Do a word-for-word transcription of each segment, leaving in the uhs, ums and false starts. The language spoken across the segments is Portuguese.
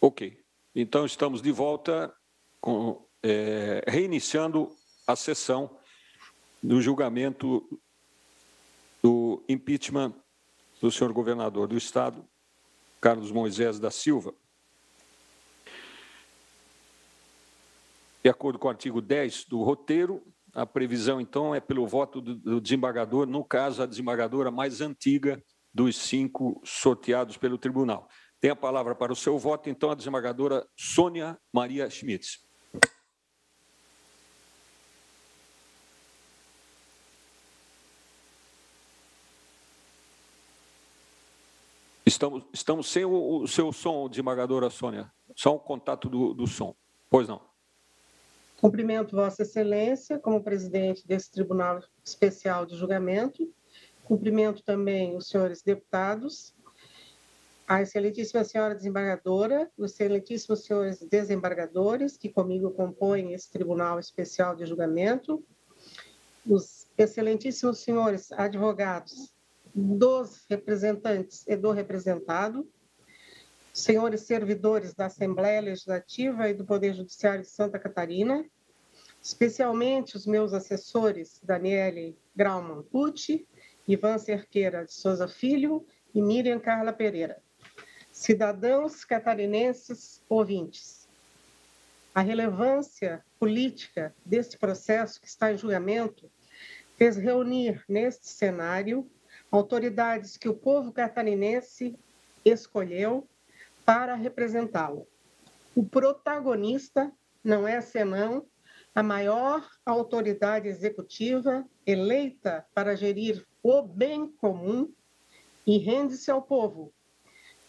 Ok, então estamos de volta, com, é, reiniciando a sessão do julgamento do impeachment do senhor governador do Estado, Carlos Moisés da Silva. De acordo com o artigo dez do roteiro, a previsão, então, é pelo voto do desembargador, no caso, a desembargadora mais antiga dos cinco sorteados pelo tribunal. Tem a palavra para o seu voto, então, a desembargadora Sônia Maria Schmidt. Estamos, estamos sem o, o seu som, desembargadora Sônia, só um contato do, do som. Pois não. Cumprimento Vossa Excelência como presidente desse Tribunal Especial de Julgamento. Cumprimento também os senhores deputados, a excelentíssima senhora desembargadora, os excelentíssimos senhores desembargadores que comigo compõem esse Tribunal Especial de Julgamento, os excelentíssimos senhores advogados dos representantes e do representado, senhores servidores da Assembleia Legislativa e do Poder Judiciário de Santa Catarina, especialmente os meus assessores, Daniele Grauman Pucci, Ivan Cerqueira de Souza Filho e Miriam Carla Pereira. Cidadãos catarinenses ouvintes, a relevância política deste processo que está em julgamento fez reunir neste cenário autoridades que o povo catarinense escolheu para representá-lo. O protagonista não é senão a maior autoridade executiva eleita para gerir o bem comum e rende-se ao povo,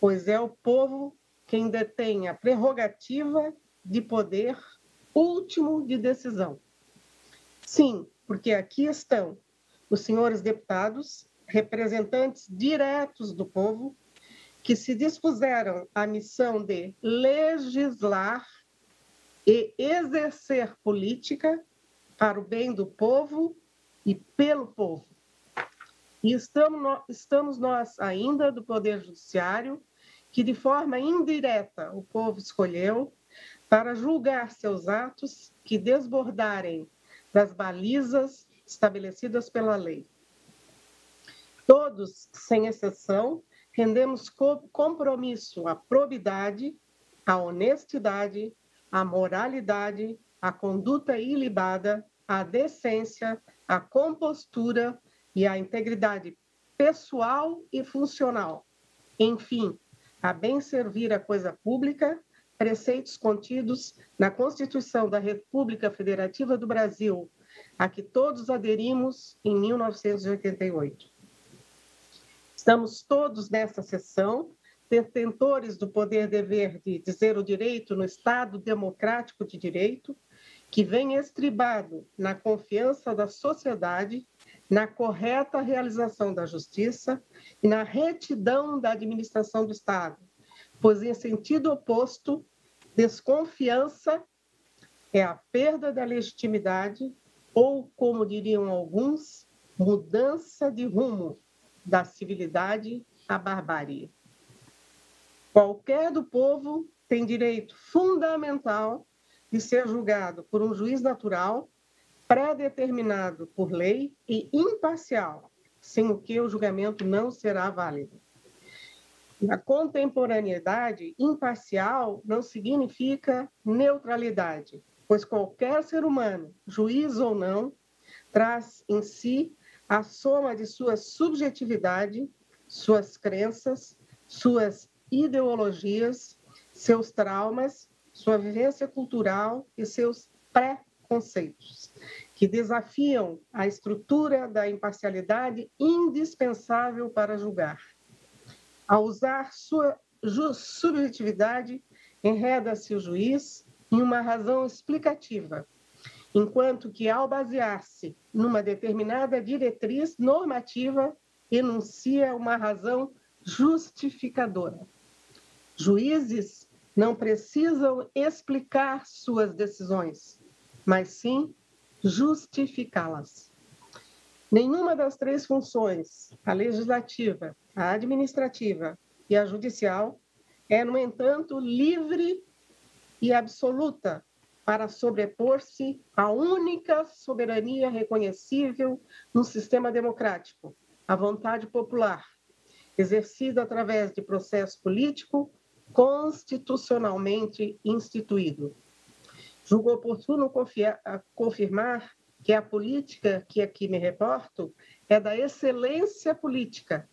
pois é o povo quem detém a prerrogativa de poder último de decisão. Sim, porque aqui estão os senhores deputados, representantes diretos do povo, que se dispuseram à missão de legislar e exercer política para o bem do povo e pelo povo. E estamos, estamos nós ainda do Poder Judiciário, que de forma indireta o povo escolheu para julgar seus atos que desbordarem das balizas estabelecidas pela lei. Todos, sem exceção, rendemos compromisso à probidade, à honestidade, à moralidade, à conduta ilibada, à decência, à compostura e à integridade pessoal e funcional. Enfim, a bem servir a coisa pública, preceitos contidos na Constituição da República Federativa do Brasil, a que todos aderimos em mil novecentos e oitenta e oito. Estamos todos nessa sessão, detentores do poder-dever de dizer o direito no Estado democrático de direito, que vem estribado na confiança da sociedade, na correta realização da justiça e na retidão da administração do Estado, pois, em sentido oposto, desconfiança é a perda da legitimidade ou, como diriam alguns, mudança de rumo da civilidade à barbárie. Qualquer do povo tem direito fundamental de ser julgado por um juiz natural, pré-determinado por lei e imparcial, sem o que o julgamento não será válido. A contemporaneidade imparcial não significa neutralidade, pois qualquer ser humano, juiz ou não, traz em si a soma de sua subjetividade, suas crenças, suas ideologias, seus traumas, sua vivência cultural e seus pré-conceitos, que desafiam a estrutura da imparcialidade indispensável para julgar. Ao usar sua subjetividade, enreda-se o juiz em uma razão explicativa, enquanto que, ao basear-se numa determinada diretriz normativa, enuncia uma razão justificadora. Juízes não precisam explicar suas decisões, mas sim justificá-las. Nenhuma das três funções, a legislativa, a administrativa e a judicial, é, no entanto, livre e absoluta para sobrepor-se à única soberania reconhecível no sistema democrático, a vontade popular, exercida através de processo político constitucionalmente instituído. Julgo oportuno confiar, confirmar que a política que aqui me reporto é da excelência política,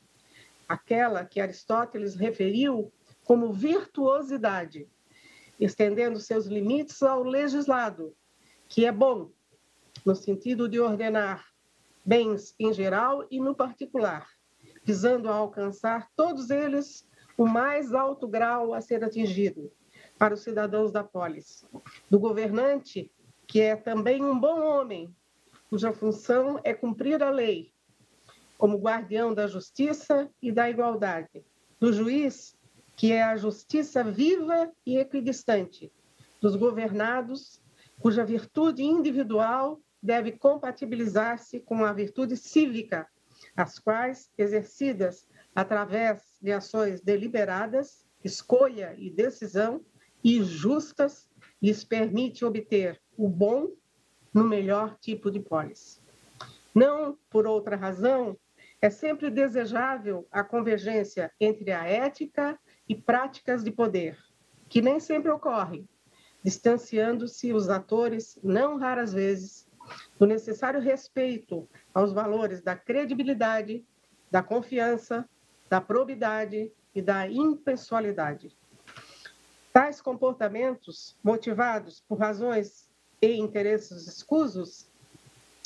aquela que Aristóteles referiu como virtuosidade, estendendo seus limites ao legislado, que é bom, no sentido de ordenar bens em geral e no particular, visando alcançar todos eles o mais alto grau a ser atingido para os cidadãos da polis, do governante, que é também um bom homem, cuja função é cumprir a lei, como guardião da justiça e da igualdade, do juiz, que é a justiça viva e equidistante, dos governados, cuja virtude individual deve compatibilizar-se com a virtude cívica, as quais, exercidas através de ações deliberadas, escolha e decisão, e justas, lhes permite obter o bom no melhor tipo de polis. Não, por outra razão, é sempre desejável a convergência entre a ética e práticas de poder, que nem sempre ocorre, distanciando-se os atores, não raras vezes, do necessário respeito aos valores da credibilidade, da confiança, da probidade e da impessoalidade. Tais comportamentos, motivados por razões e interesses escusos,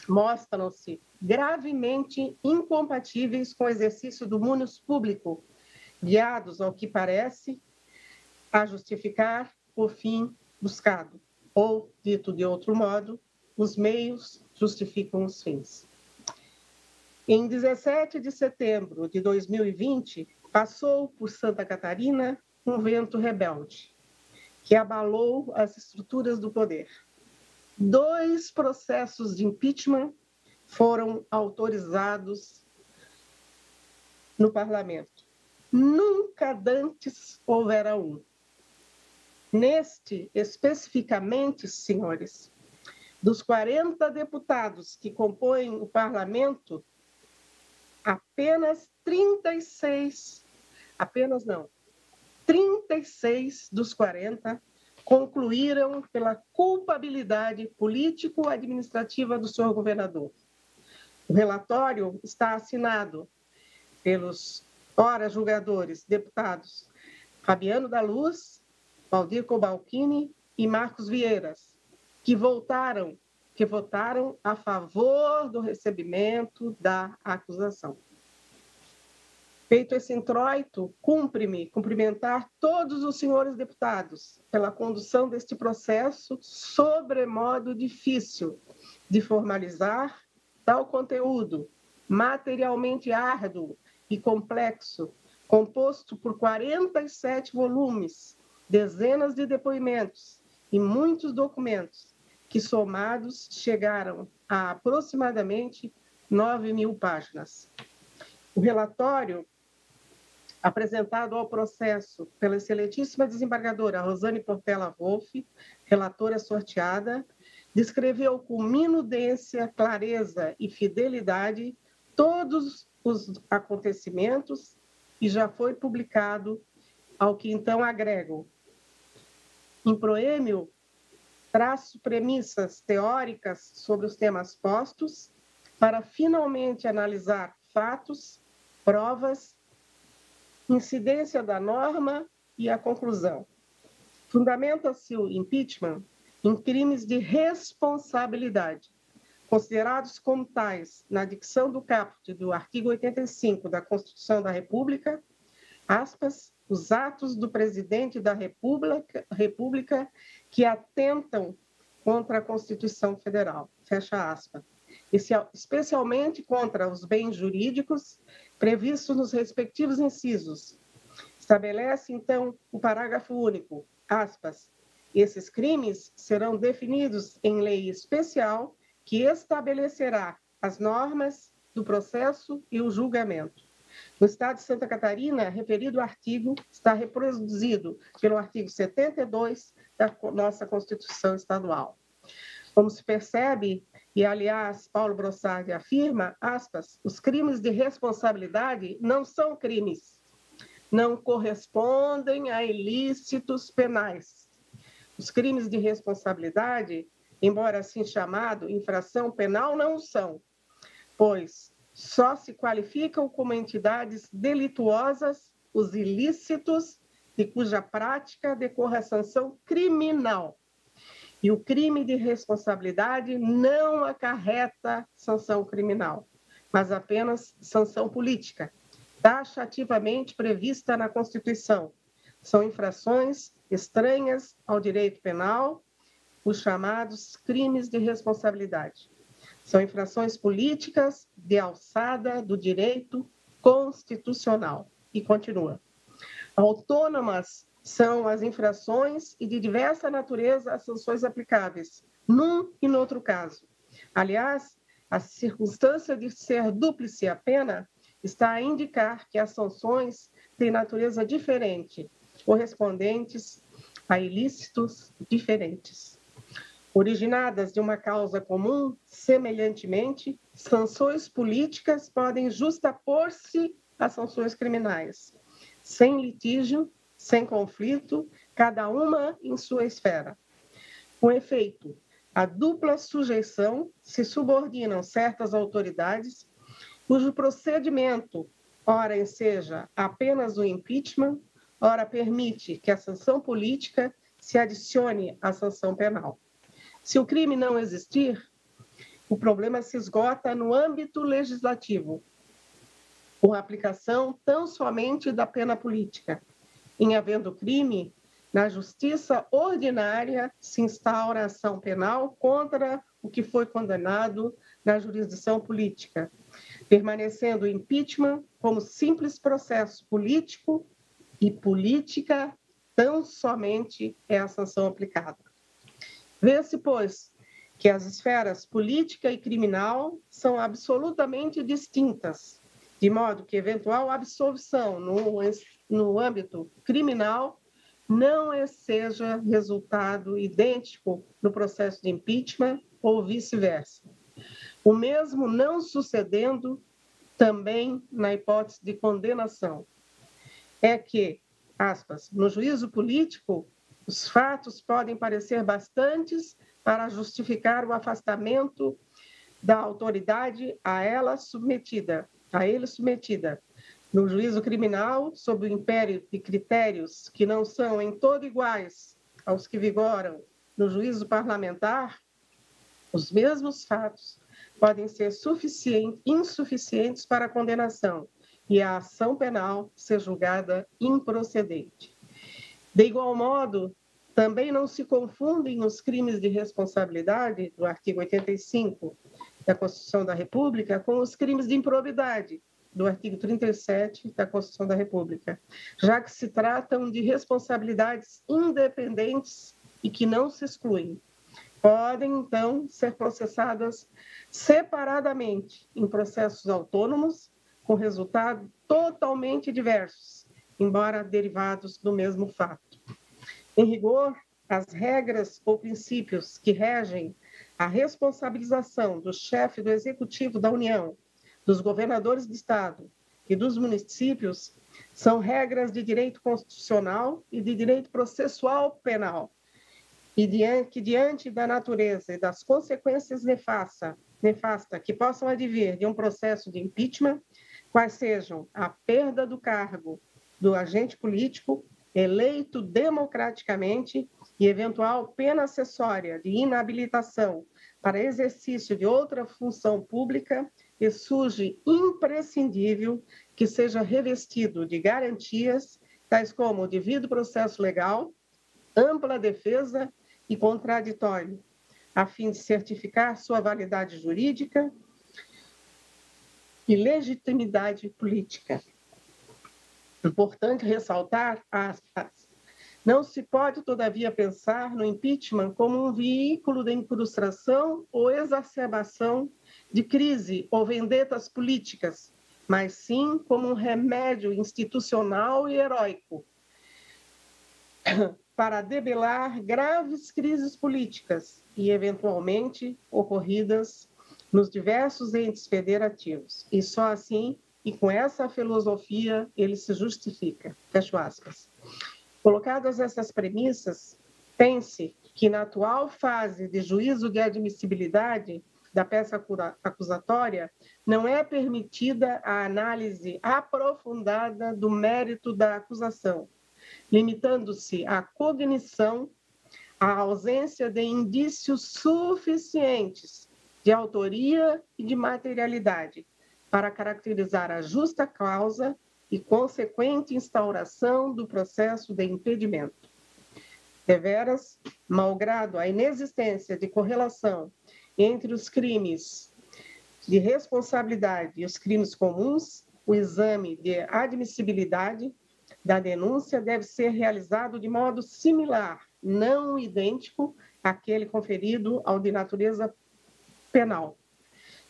mostram-se gravemente incompatíveis com o exercício do munus público, guiados ao que parece a justificar o fim buscado, ou, dito de outro modo, os meios justificam os fins. Em dezessete de setembro de dois mil e vinte, passou por Santa Catarina um vento rebelde, que abalou as estruturas do poder. Dois processos de impeachment foram autorizados no parlamento. Nunca dantes houvera um. Neste, especificamente, senhores, dos quarenta deputados que compõem o parlamento, apenas trinta e seis, apenas não, trinta e seis dos quarenta concluíram pela culpabilidade político-administrativa do senhor governador. O relatório está assinado pelos ora julgadores, deputados Fabiano da Luz, Valdir Cobalchini e Marcos Vieiras, que voltaram, que votaram a favor do recebimento da acusação. Feito esse introito, cumpre-me cumprimentar todos os senhores deputados pela condução deste processo sobremodo difícil de formalizar tal conteúdo materialmente árduo e complexo, composto por quarenta e sete volumes, dezenas de depoimentos e muitos documentos, que somados chegaram a aproximadamente nove mil páginas. O relatório apresentado ao processo pela excelentíssima desembargadora Rosane Portela Wolff, relatora sorteada, descreveu com minudência, clareza e fidelidade todos os acontecimentos e já foi publicado, ao que então agrego. Em proêmio, traço premissas teóricas sobre os temas postos para finalmente analisar fatos, provas, incidência da norma e a conclusão. Fundamenta-se o impeachment em crimes de responsabilidade, considerados como tais na dicção do caput do artigo oitenta e cinco da Constituição da República, aspas, os atos do presidente da República, República que atentam contra a Constituição Federal, fecha aspas, especialmente contra os bens jurídicos previstos nos respectivos incisos. Estabelece, então, o parágrafo único, aspas, esses crimes serão definidos em lei especial que estabelecerá as normas do processo e o julgamento. No estado de Santa Catarina, referido artigo está reproduzido pelo artigo setenta e dois da nossa Constituição Estadual. Como se percebe, e aliás, Paulo Brossard afirma, aspas, os crimes de responsabilidade não são crimes, não correspondem a ilícitos penais. Os crimes de responsabilidade, embora assim chamado, infração penal, não são, pois só se qualificam como entidades delituosas os ilícitos de cuja prática decorre a sanção criminal. E o crime de responsabilidade não acarreta sanção criminal, mas apenas sanção política, taxativamente prevista na Constituição. São infrações estranhas ao direito penal, os chamados crimes de responsabilidade. São infrações políticas de alçada do direito constitucional. E continua. Autônomas são as infrações e de diversa natureza as sanções aplicáveis, num e no outro caso. Aliás, a circunstância de ser dúplice a pena está a indicar que as sanções têm natureza diferente, correspondentes a ilícitos diferentes. Originadas de uma causa comum, semelhantemente, sanções políticas podem justapor-se a sanções criminais, sem litígio, sem conflito, cada uma em sua esfera. Com efeito, à dupla sujeição se subordinam certas autoridades cujo procedimento, ora enseja apenas o impeachment, ora permite que a sanção política se adicione à sanção penal. Se o crime não existir, o problema se esgota no âmbito legislativo, com a aplicação tão somente da pena política. Em havendo crime, na justiça ordinária se instaura ação penal contra o que foi condenado na jurisdição política, permanecendo o impeachment como simples processo político e política tão somente é a sanção aplicada. Vê-se, pois, que as esferas política e criminal são absolutamente distintas, de modo que eventual absolvição no no âmbito criminal não é, seja resultado idêntico no processo de impeachment ou vice-versa. O mesmo não sucedendo também na hipótese de condenação. É que, aspas, no juízo político, os fatos podem parecer bastantes para justificar o afastamento da autoridade a ela submetida, a ele submetida. No juízo criminal, sob o império de critérios que não são em todo iguais aos que vigoram no juízo parlamentar, os mesmos fatos podem ser insuficientes para a condenação e a ação penal ser julgada improcedente. De igual modo, também não se confundem os crimes de responsabilidade do artigo oitenta e cinco da Constituição da República com os crimes de improbidade do artigo trinta e sete da Constituição da República, já que se tratam de responsabilidades independentes e que não se excluem. Podem, então, ser processadas separadamente em processos autônomos, com resultado totalmente diversos, embora derivados do mesmo fato. Em rigor, as regras ou princípios que regem a responsabilização do chefe do Executivo da União, dos governadores do Estado e dos municípios são regras de direito constitucional e de direito processual penal, e diante, que diante da natureza e das consequências nefasta, nefasta que possam advir de um processo de impeachment, quais sejam a perda do cargo do agente político eleito democraticamente e eventual pena acessória de inabilitação para exercício de outra função pública, e surge imprescindível que seja revestido de garantias tais como o devido processo legal, ampla defesa e contraditório, a fim de certificar sua validade jurídica e legitimidade política. Importante ressaltar, aspas, não se pode, todavia, pensar no impeachment como um veículo de incrustação ou exacerbação de crise ou vendetas políticas, mas sim como um remédio institucional e heróico para debelar graves crises políticas e, eventualmente, ocorridas nos diversos entes federativos. E só assim, e com essa filosofia, ele se justifica. Fecho aspas. Colocadas essas premissas, pense que na atual fase de juízo de admissibilidade da peça acusatória, não é permitida a análise aprofundada do mérito da acusação, limitando-se à cognição, à ausência de indícios suficientes de autoria e de materialidade para caracterizar a justa causa e consequente instauração do processo de impedimento. Deveras, malgrado a inexistência de correlação entre os crimes de responsabilidade e os crimes comuns, o exame de admissibilidade da denúncia deve ser realizado de modo similar, não idêntico àquele conferido ao de natureza penal,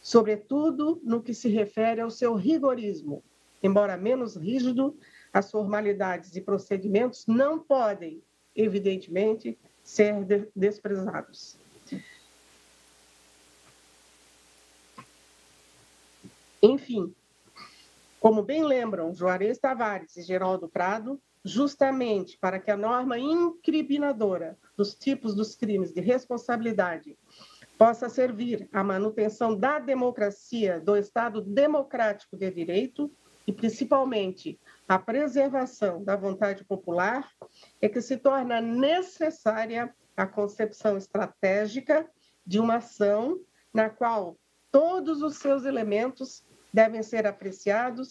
sobretudo no que se refere ao seu rigorismo. Embora menos rígido, as formalidades e procedimentos não podem, evidentemente, ser de- desprezados. Enfim, como bem lembram Juarez Tavares e Geraldo Prado, justamente para que a norma incriminadora dos tipos dos crimes de responsabilidade possa servir à manutenção da democracia, do Estado democrático de direito e, principalmente, à preservação da vontade popular, é que se torna necessária a concepção estratégica de uma ação na qual todos os seus elementos devem ser apreciados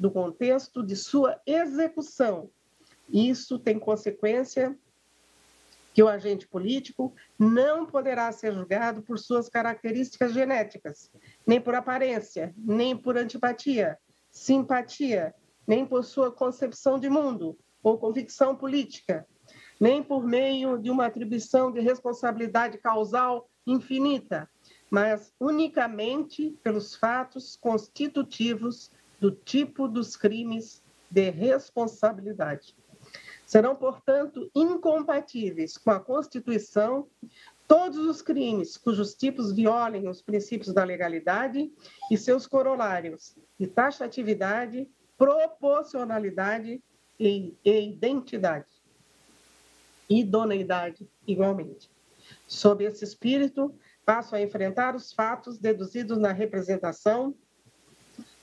do contexto de sua execução. Isso tem consequência que o agente político não poderá ser julgado por suas características genéticas, nem por aparência, nem por antipatia, simpatia, nem por sua concepção de mundo ou convicção política, nem por meio de uma atribuição de responsabilidade causal infinita, mas unicamente pelos fatos constitutivos do tipo dos crimes de responsabilidade. Serão, portanto, incompatíveis com a Constituição todos os crimes cujos tipos violem os princípios da legalidade e seus corolários de taxatividade, proporcionalidade e identidade. Idoneidade, igualmente. Sob esse espírito, passo a enfrentar os fatos deduzidos na representação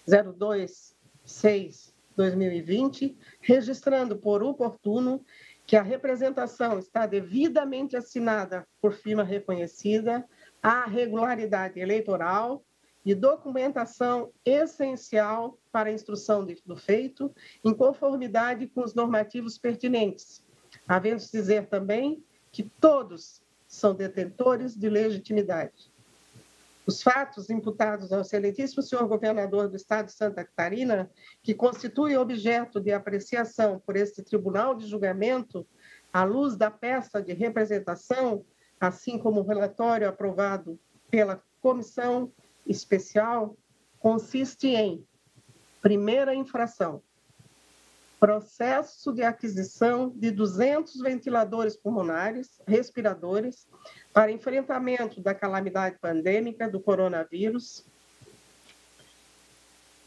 zero dois seis barra dois mil e vinte, registrando por oportuno que a representação está devidamente assinada por firma reconhecida, à regularidade eleitoral e documentação essencial para a instrução do feito, em conformidade com os normativos pertinentes, havendo dizer também que todos são detentores de legitimidade. Os fatos imputados ao excelentíssimo senhor governador do Estado de Santa Catarina, que constitui objeto de apreciação por este tribunal de julgamento, à luz da peça de representação, assim como o relatório aprovado pela Comissão Especial, consiste em: primeira infração, processo de aquisição de duzentos ventiladores pulmonares, respiradores, para enfrentamento da calamidade pandêmica do coronavírus,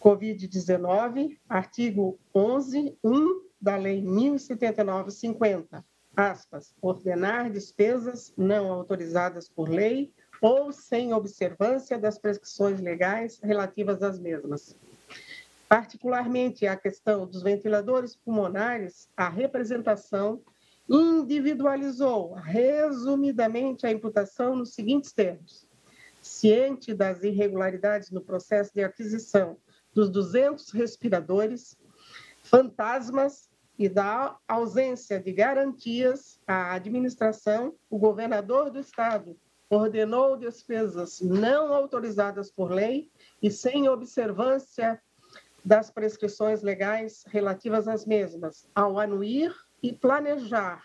covid dezenove, artigo onze ponto um da Lei mil e setenta e nove barra cinquenta, aspas, ordenar despesas não autorizadas por lei ou sem observância das prescrições legais relativas às mesmas. Particularmente a questão dos ventiladores pulmonares, a representação individualizou resumidamente a imputação nos seguintes termos: ciente das irregularidades no processo de aquisição dos duzentos respiradores fantasmas e da ausência de garantias à administração, o governador do Estado ordenou despesas não autorizadas por lei e sem observância das prescrições legais relativas às mesmas, ao anuir e planejar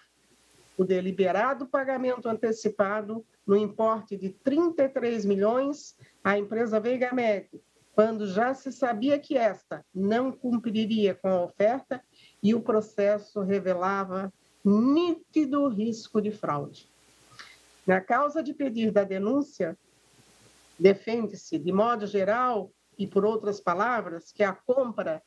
o deliberado pagamento antecipado no importe de trinta e três milhões à empresa Veigamed, quando já se sabia que esta não cumpriria com a oferta e o processo revelava nítido risco de fraude. Na causa de pedir da denúncia, defende-se, de modo geral e por outras palavras, que a compra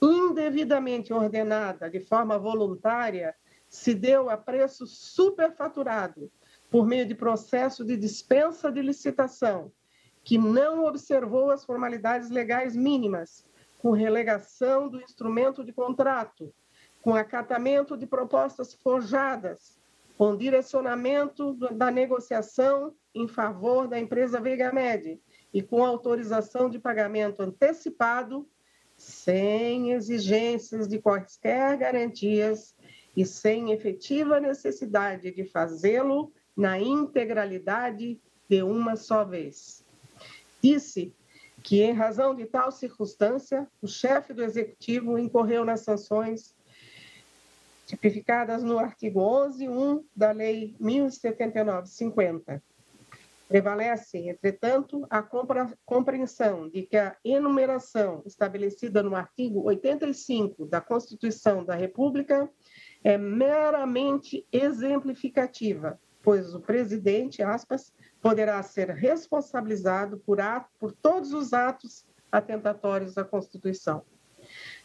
indevidamente ordenada de forma voluntária se deu a preço superfaturado por meio de processo de dispensa de licitação, que não observou as formalidades legais mínimas, com relegação do instrumento de contrato, com acatamento de propostas forjadas, com direcionamento da negociação em favor da empresa Veigamed e com autorização de pagamento antecipado, sem exigências de quaisquer garantias e sem efetiva necessidade de fazê-lo na integralidade de uma só vez. Disse que, em razão de tal circunstância, o chefe do Executivo incorreu nas sanções tipificadas no artigo onze ponto um da Lei mil e setenta e nove barra cinquenta. Prevalece, entretanto, a compreensão de que a enumeração estabelecida no artigo oitenta e cinco da Constituição da República é meramente exemplificativa, pois o presidente, aspas, poderá ser responsabilizado por, ato, por todos os atos atentatórios à Constituição,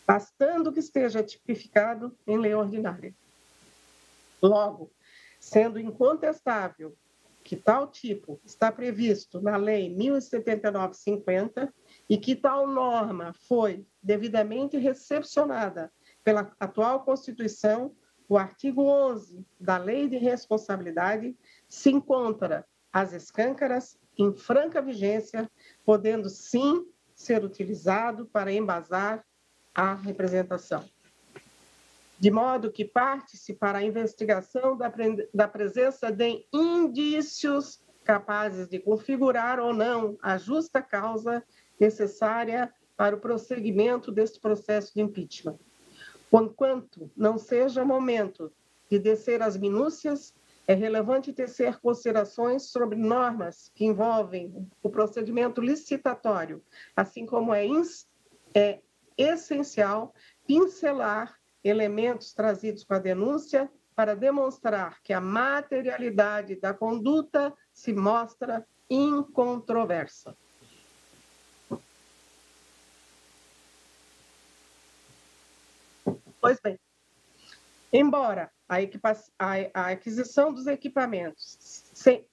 bastando que esteja tipificado em lei ordinária. Logo, sendo incontestável que tal tipo está previsto na Lei mil e setenta e nove barra cinquenta e que tal norma foi devidamente recepcionada pela atual Constituição, o artigo onze da Lei de Responsabilidade se encontra às escâncaras em franca vigência, podendo sim ser utilizado para embasar a representação. De modo que parte-se para a investigação da, da presença de indícios capazes de configurar ou não a justa causa necessária para o prosseguimento deste processo de impeachment, conquanto não seja momento de descer às minúcias, é relevante tecer considerações sobre normas que envolvem o procedimento licitatório, assim como é, é essencial pincelar elementos trazidos com a denúncia para demonstrar que a materialidade da conduta se mostra incontroversa. Pois bem, embora a aquisição dos equipamentos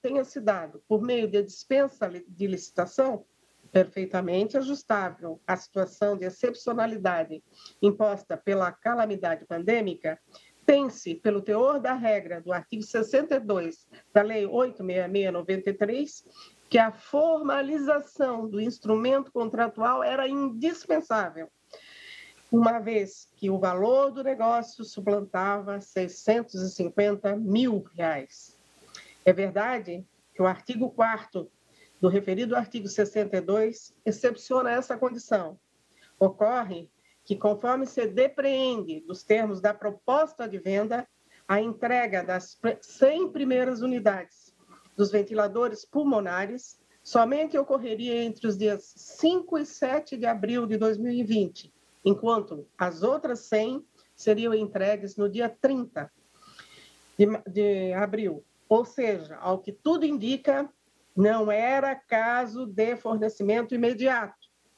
tenha se dado por meio de dispensa de licitação, perfeitamente ajustável à situação de excepcionalidade imposta pela calamidade pandêmica, tem-se, pelo teor da regra do artigo sessenta e dois da Lei oito mil seiscentos e noventa e três, que a formalização do instrumento contratual era indispensável, uma vez que o valor do negócio suplantava seiscentos e cinquenta mil reais. É verdade que o artigo quarto do referido artigo sessenta e dois excepciona essa condição. Ocorre que, conforme se depreende dos termos da proposta de venda, a entrega das cem primeiras unidades dos ventiladores pulmonares somente ocorreria entre os dias cinco e sete de abril de dois mil e vinte, enquanto as outras cem seriam entregues no dia trinta de abril. Ou seja, ao que tudo indica, não era caso de fornecimento imediato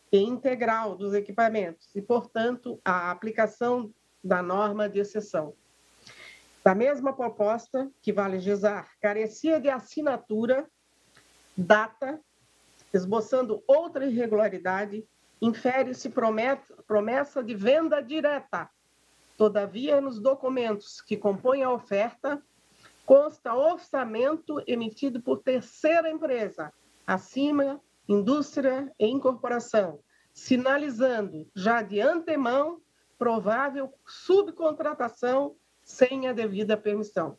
e integral dos equipamentos e, portanto, a aplicação da norma de exceção. Da mesma proposta, que vale gizar, carecia de assinatura, data, esboçando outra irregularidade, infere-se promessa de venda direta. Todavia, nos documentos que compõem a oferta, consta orçamento emitido por terceira empresa, Acima Indústria e Incorporação, sinalizando já de antemão provável subcontratação sem a devida permissão.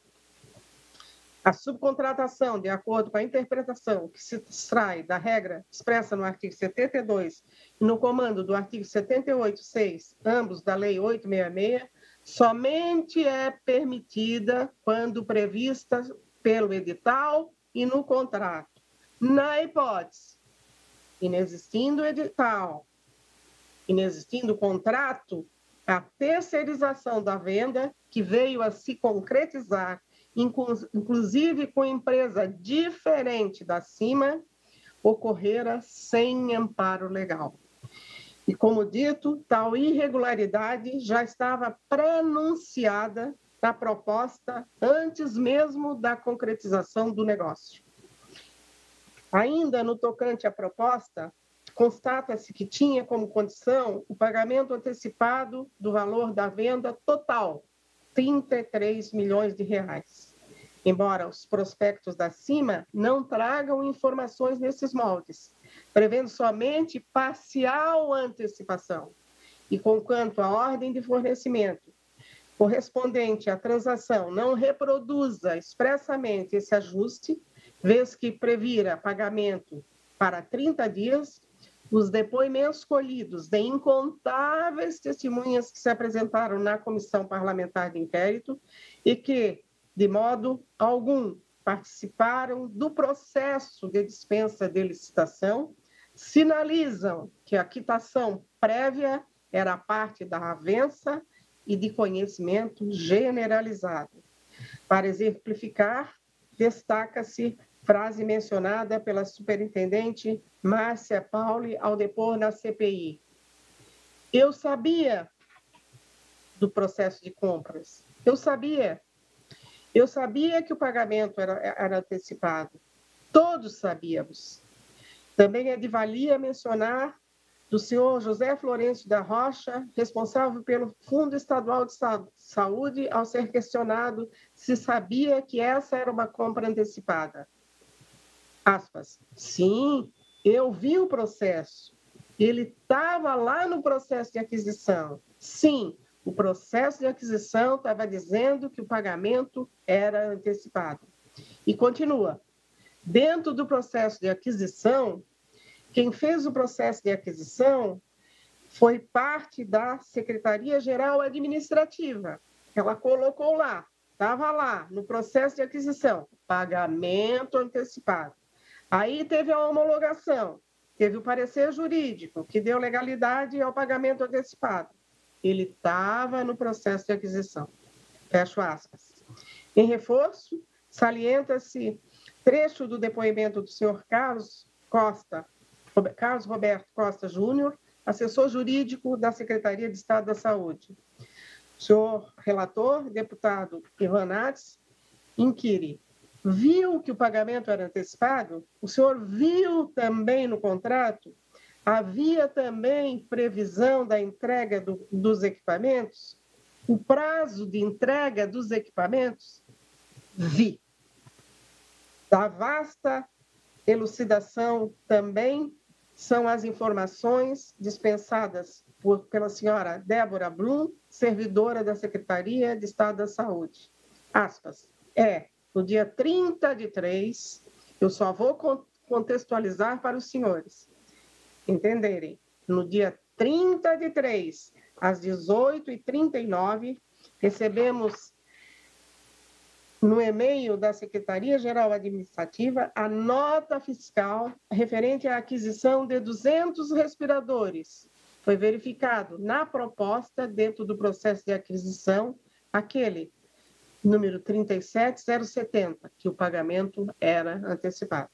A subcontratação, de acordo com a interpretação que se extrai da regra expressa no artigo setenta e dois e no comando do artigo setenta e oito ponto seis, ambos da Lei oito mil seiscentos e sessenta e seis, somente é permitida quando prevista pelo edital e no contrato, na hipótese Inexistindo edital, inexistindo contrato, a terceirização da venda, que veio a se concretizar, inclusive com empresa diferente da CIMA, ocorrera sem amparo legal. E, como dito, tal irregularidade já estava pré-anunciada na proposta antes mesmo da concretização do negócio. Ainda no tocante à proposta, constata-se que tinha como condição o pagamento antecipado do valor da venda total, trinta e três milhões de reais. Embora os prospectos da CIMA não tragam informações nesses moldes, prevendo somente parcial antecipação e com quanto à ordem de fornecimento correspondente à transação não reproduza expressamente esse ajuste, vez que previra pagamento para trinta dias, os depoimentos colhidos de incontáveis testemunhas que se apresentaram na Comissão Parlamentar de Inquérito e que, de modo algum, participaram do processo de dispensa de licitação, sinalizam que a quitação prévia era parte da avença e de conhecimento generalizado. Para exemplificar, destaca-se frase mencionada pela superintendente Márcia Pauli ao depor na C P I. Eu sabia do processo de compras. Eu sabia. Eu sabia que o pagamento era, era antecipado. Todos sabíamos. Também é de valia mencionar do senhor José Florencio da Rocha, responsável pelo Fundo Estadual de Saúde, ao ser questionado se sabia que essa era uma compra antecipada. Aspas. Sim, eu vi o processo. Ele estava lá no processo de aquisição. Sim, o processo de aquisição estava dizendo que o pagamento era antecipado. E continua. Dentro do processo de aquisição, quem fez o processo de aquisição foi parte da Secretaria-Geral Administrativa. Ela colocou lá, estava lá, no processo de aquisição, pagamento antecipado. Aí teve a homologação, teve o parecer jurídico, que deu legalidade ao pagamento antecipado. Ele estava no processo de aquisição. Fecho aspas. Em reforço, salienta-se trecho do depoimento do senhor Carlos Costa, Carlos Roberto Costa Júnior, assessor jurídico da Secretaria de Estado da Saúde. O senhor relator, deputado Ivan Nates, inquire. Viu que o pagamento era antecipado? O senhor viu também no contrato? Havia também previsão da entrega do, dos equipamentos? O prazo de entrega dos equipamentos? Vi. Da vasta elucidação também são as informações dispensadas por, pela senhora Débora Blum, servidora da Secretaria de Estado da Saúde. Aspas. É, no dia trinta de março, eu só vou contextualizar para os senhores entenderem. No dia trinta de março, às dezoito e trinta e nove, recebemos no e-mail da Secretaria-Geral Administrativa a nota fiscal referente à aquisição de duzentos respiradores. Foi verificado na proposta, dentro do processo de aquisição, aquele número trinta e sete mil e setenta, que o pagamento era antecipado.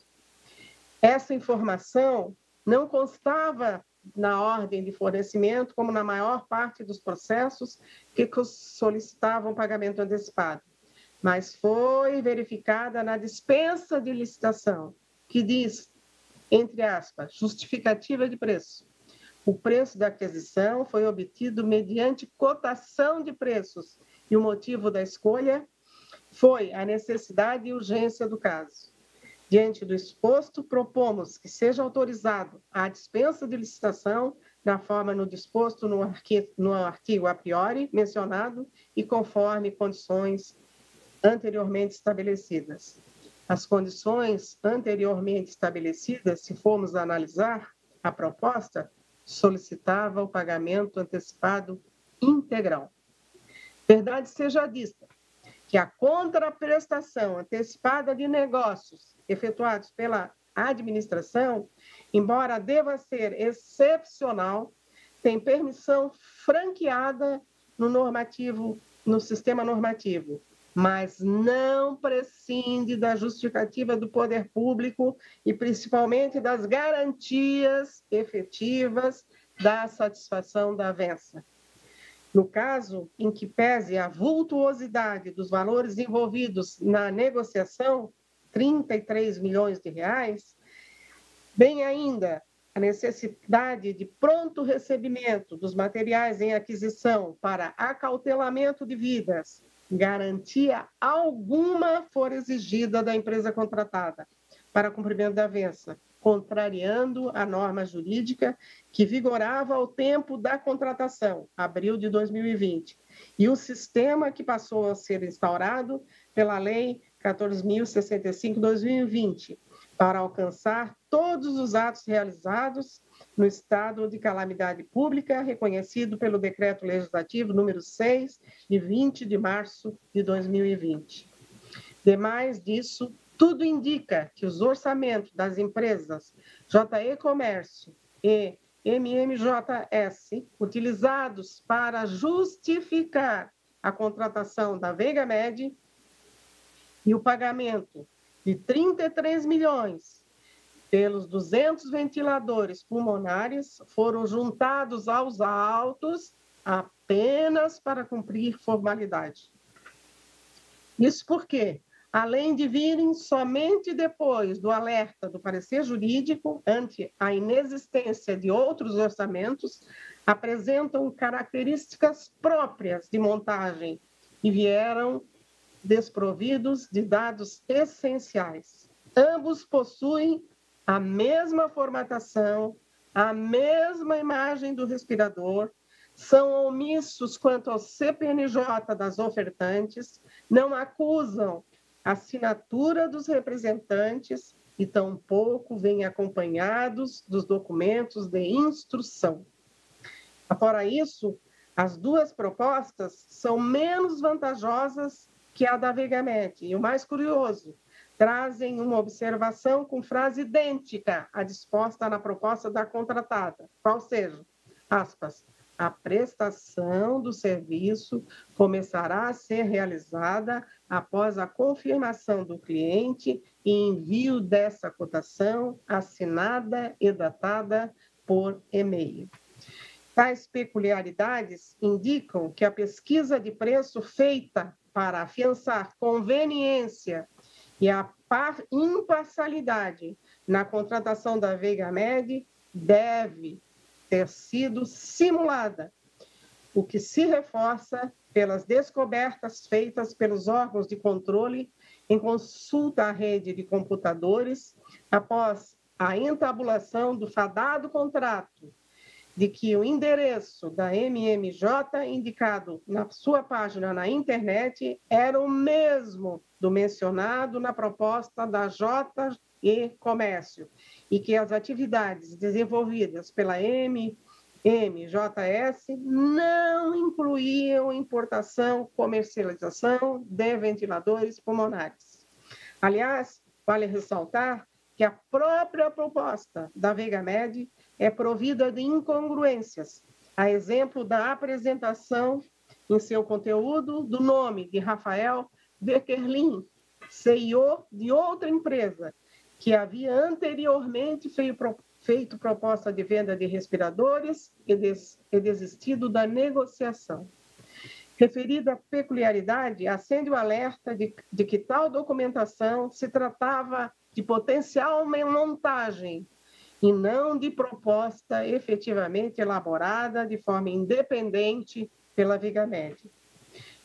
Essa informação não constava na ordem de fornecimento, como na maior parte dos processos que solicitavam pagamento antecipado, mas foi verificada na dispensa de licitação, que diz, entre aspas, justificativa de preço. O preço da aquisição foi obtido mediante cotação de preços e o motivo da escolha foi a necessidade e urgência do caso. Diante do exposto, propomos que seja autorizado a dispensa de licitação na forma no disposto no artigo, no artigo a priori mencionado e conforme condições anteriormente estabelecidas. As condições anteriormente estabelecidas, se formos analisar a proposta, solicitava o pagamento antecipado integral. Verdade seja dita que a contraprestação antecipada de negócios efetuados pela administração embora deva ser excepcional, tem permissão franqueada no normativo, no sistema normativo, mas não prescinde da justificativa do poder público e principalmente das garantias efetivas da satisfação da avença. No caso em que pese a vultuosidade dos valores envolvidos na negociação, trinta e três milhões de reais, bem ainda a necessidade de pronto recebimento dos materiais em aquisição para acautelamento de vidas, garantia alguma for exigida da empresa contratada para cumprimento da avença, contrariando a norma jurídica que vigorava ao tempo da contratação, abril de dois mil e vinte, e o sistema que passou a ser instaurado pela Lei quatorze mil e sessenta e cinco de dois mil e vinte, para alcançar todos os atos realizados no estado de calamidade pública, reconhecido pelo Decreto Legislativo número seis, de vinte de março de dois mil e vinte. Demais disso, tudo indica que os orçamentos das empresas J E Comércio e M M J S, utilizados para justificar a contratação da Veigamed e o pagamento de trinta e três milhões pelos duzentos ventiladores pulmonares foram juntados aos autos apenas para cumprir formalidade. Isso porque, além de virem somente depois do alerta do parecer jurídico ante a inexistência de outros orçamentos, apresentam características próprias de montagem e vieram desprovidos de dados essenciais. Ambos possuem a mesma formatação, a mesma imagem do respirador, são omissos quanto ao C P N J das ofertantes, não acusam a assinatura dos representantes e tampouco vêm acompanhados dos documentos de instrução. Fora isso, as duas propostas são menos vantajosas que a da Veigamed. E o mais curioso, trazem uma observação com frase idêntica à disposta na proposta da contratada, qual seja, aspas, a prestação do serviço começará a ser realizada após a confirmação do cliente e envio dessa cotação assinada e datada por e-mail. Tais peculiaridades indicam que a pesquisa de preço feita para afiançar conveniência e a imparcialidade na contratação da Veigamed deve ter sido simulada, o que se reforça pelas descobertas feitas pelos órgãos de controle em consulta à rede de computadores após a entabulação do fadado contrato, de que o endereço da M M J indicado na sua página na internet era o mesmo do mencionado na proposta da J E Comércio e que as atividades desenvolvidas pela M M J S não incluíam importação, comercialização de ventiladores pulmonares. Aliás, vale ressaltar que a própria proposta da Veigamed é provida de incongruências, a exemplo da apresentação em seu conteúdo do nome de Rafael De Kerlin, C E O de outra empresa, que havia anteriormente feito proposta de venda de respiradores e, des, e desistido da negociação. Referida peculiaridade acende o alerta de, de que tal documentação se tratava de potencial montagem, e não de proposta efetivamente elaborada de forma independente pela Veigamed.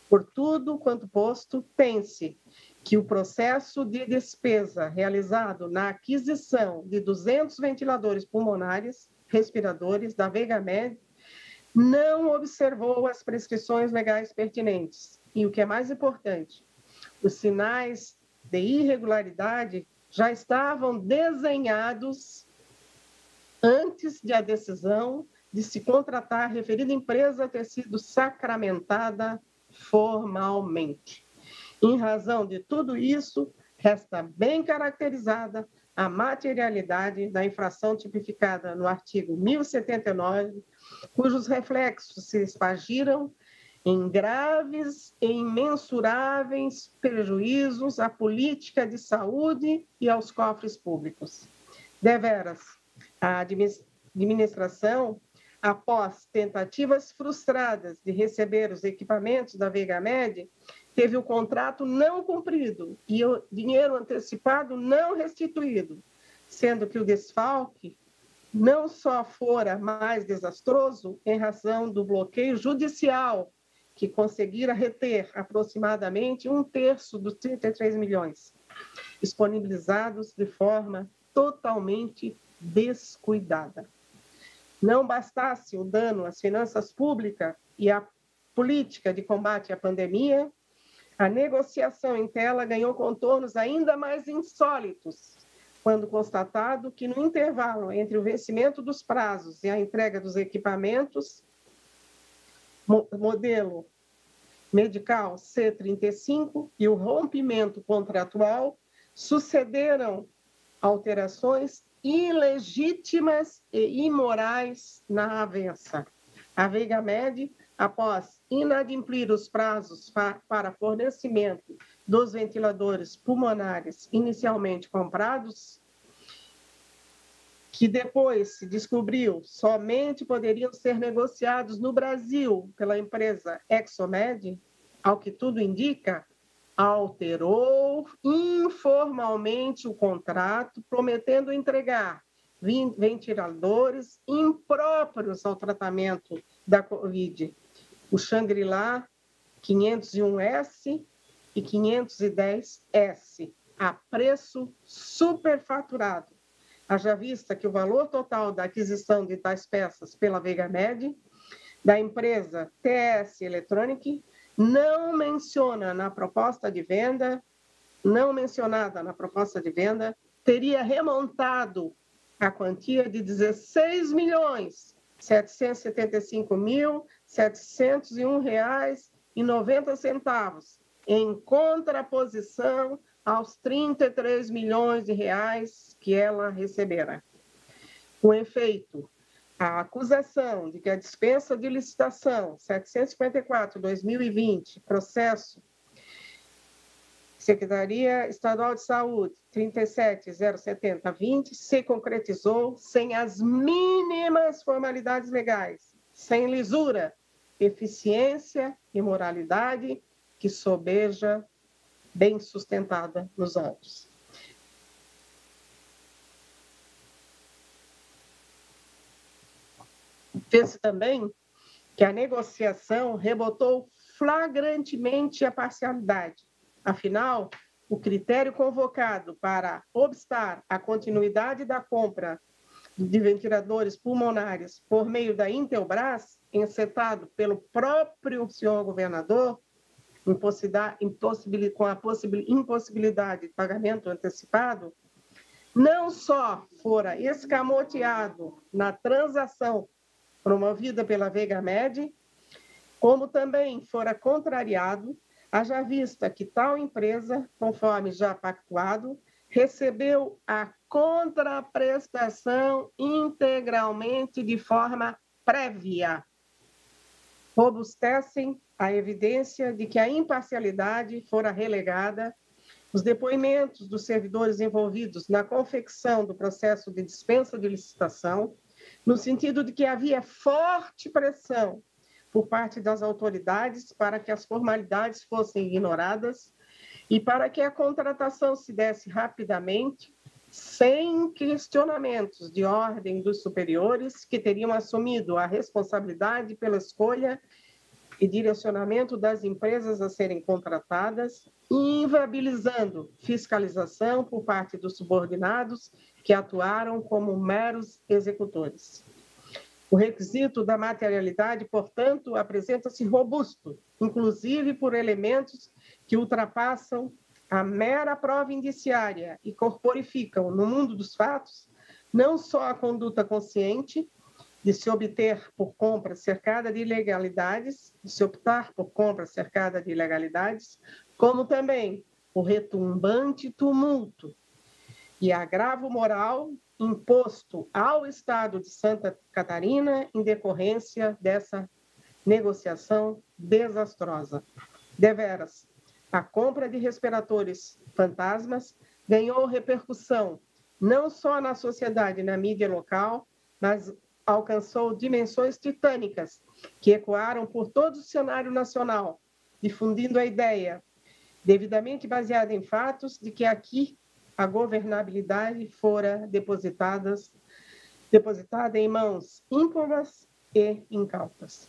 Por tudo quanto posto, tem-se que o processo de despesa realizado na aquisição de duzentos ventiladores pulmonares, respiradores da Veigamed, não observou as prescrições legais pertinentes. E o que é mais importante, os sinais de irregularidade já estavam desenhados antes de a decisão de se contratar a referida empresa ter sido sacramentada formalmente. Em razão de tudo isso, resta bem caracterizada a materialidade da infração tipificada no artigo mil e setenta e nove, cujos reflexos se espargiram em graves e imensuráveis prejuízos à política de saúde e aos cofres públicos. Deveras, a administração, após tentativas frustradas de receber os equipamentos da Veigamed, teve o contrato não cumprido e o dinheiro antecipado não restituído, sendo que o desfalque não só fora mais desastroso em razão do bloqueio judicial, que conseguira reter aproximadamente um terço dos trinta e três milhões, disponibilizados de forma totalmente descuidada. Não bastasse o dano às finanças públicas e à política de combate à pandemia, a negociação em tela ganhou contornos ainda mais insólitos, quando constatado que no intervalo entre o vencimento dos prazos e a entrega dos equipamentos, modelo medical C trinta e cinco e o rompimento contratual, sucederam alterações ilegítimas e imorais na avença. A Veigamed, após inadimplir os prazos para fornecimento dos ventiladores pulmonares inicialmente comprados, que depois se descobriu somente poderiam ser negociados no Brasil pela empresa Exomed, ao que tudo indica, alterou informalmente o contrato, prometendo entregar ventiladores impróprios ao tratamento da Covid, o Xangri-Lá quinhentos e um S e quinhentos e dez S, a preço superfaturado. Haja vista que o valor total da aquisição de tais peças pela Veigamed, da empresa T S Eletrônic, não menciona na proposta de venda, não mencionada na proposta de venda, teria remontado a quantia de dezesseis milhões setecentos e setenta e cinco mil setecentos e um reais e noventa centavos, em contraposição aos trinta e três milhões de reais que ela recebera. Com efeito, a acusação de que a dispensa de licitação setecentos e cinquenta e quatro barra dois mil e vinte, processo Secretaria Estadual de Saúde trinta e sete mil e setenta barra vinte, se concretizou sem as mínimas formalidades legais, sem lisura, eficiência e moralidade que sobeja bem sustentada nos autos. Vê-se também que a negociação rebotou flagrantemente a parcialidade. Afinal, o critério convocado para obstar a continuidade da compra de ventiladores pulmonares por meio da Intelbras, encetado pelo próprio senhor governador, com a impossibilidade de pagamento antecipado, não só fora escamoteado na transação promovida pela Veigamed, como também fora contrariado, haja vista que tal empresa, conforme já pactuado, recebeu a contraprestação integralmente de forma prévia. Robustecem a evidência de que a imparcialidade fora relegada, os depoimentos dos servidores envolvidos na confecção do processo de dispensa de licitação, no sentido de que havia forte pressão por parte das autoridades para que as formalidades fossem ignoradas e para que a contratação se desse rapidamente, sem questionamentos de ordem dos superiores, que teriam assumido a responsabilidade pela escolha e direcionamento das empresas a serem contratadas, inviabilizando fiscalização por parte dos subordinados que atuaram como meros executores. O requisito da materialidade, portanto, apresenta-se robusto, inclusive por elementos que ultrapassam a mera prova indiciária e corporificam, no mundo dos fatos, não só a conduta consciente, de se obter por compra cercada de ilegalidades, de se optar por compra cercada de ilegalidades, como também o retumbante tumulto e agravo moral imposto ao Estado de Santa Catarina em decorrência dessa negociação desastrosa. Deveras, a compra de respiradores fantasmas ganhou repercussão não só na sociedade e na mídia local, mas alcançou dimensões titânicas que ecoaram por todo o cenário nacional, difundindo a ideia, devidamente baseada em fatos, de que aqui a governabilidade fora depositada, depositada em mãos ímpuras e incautas.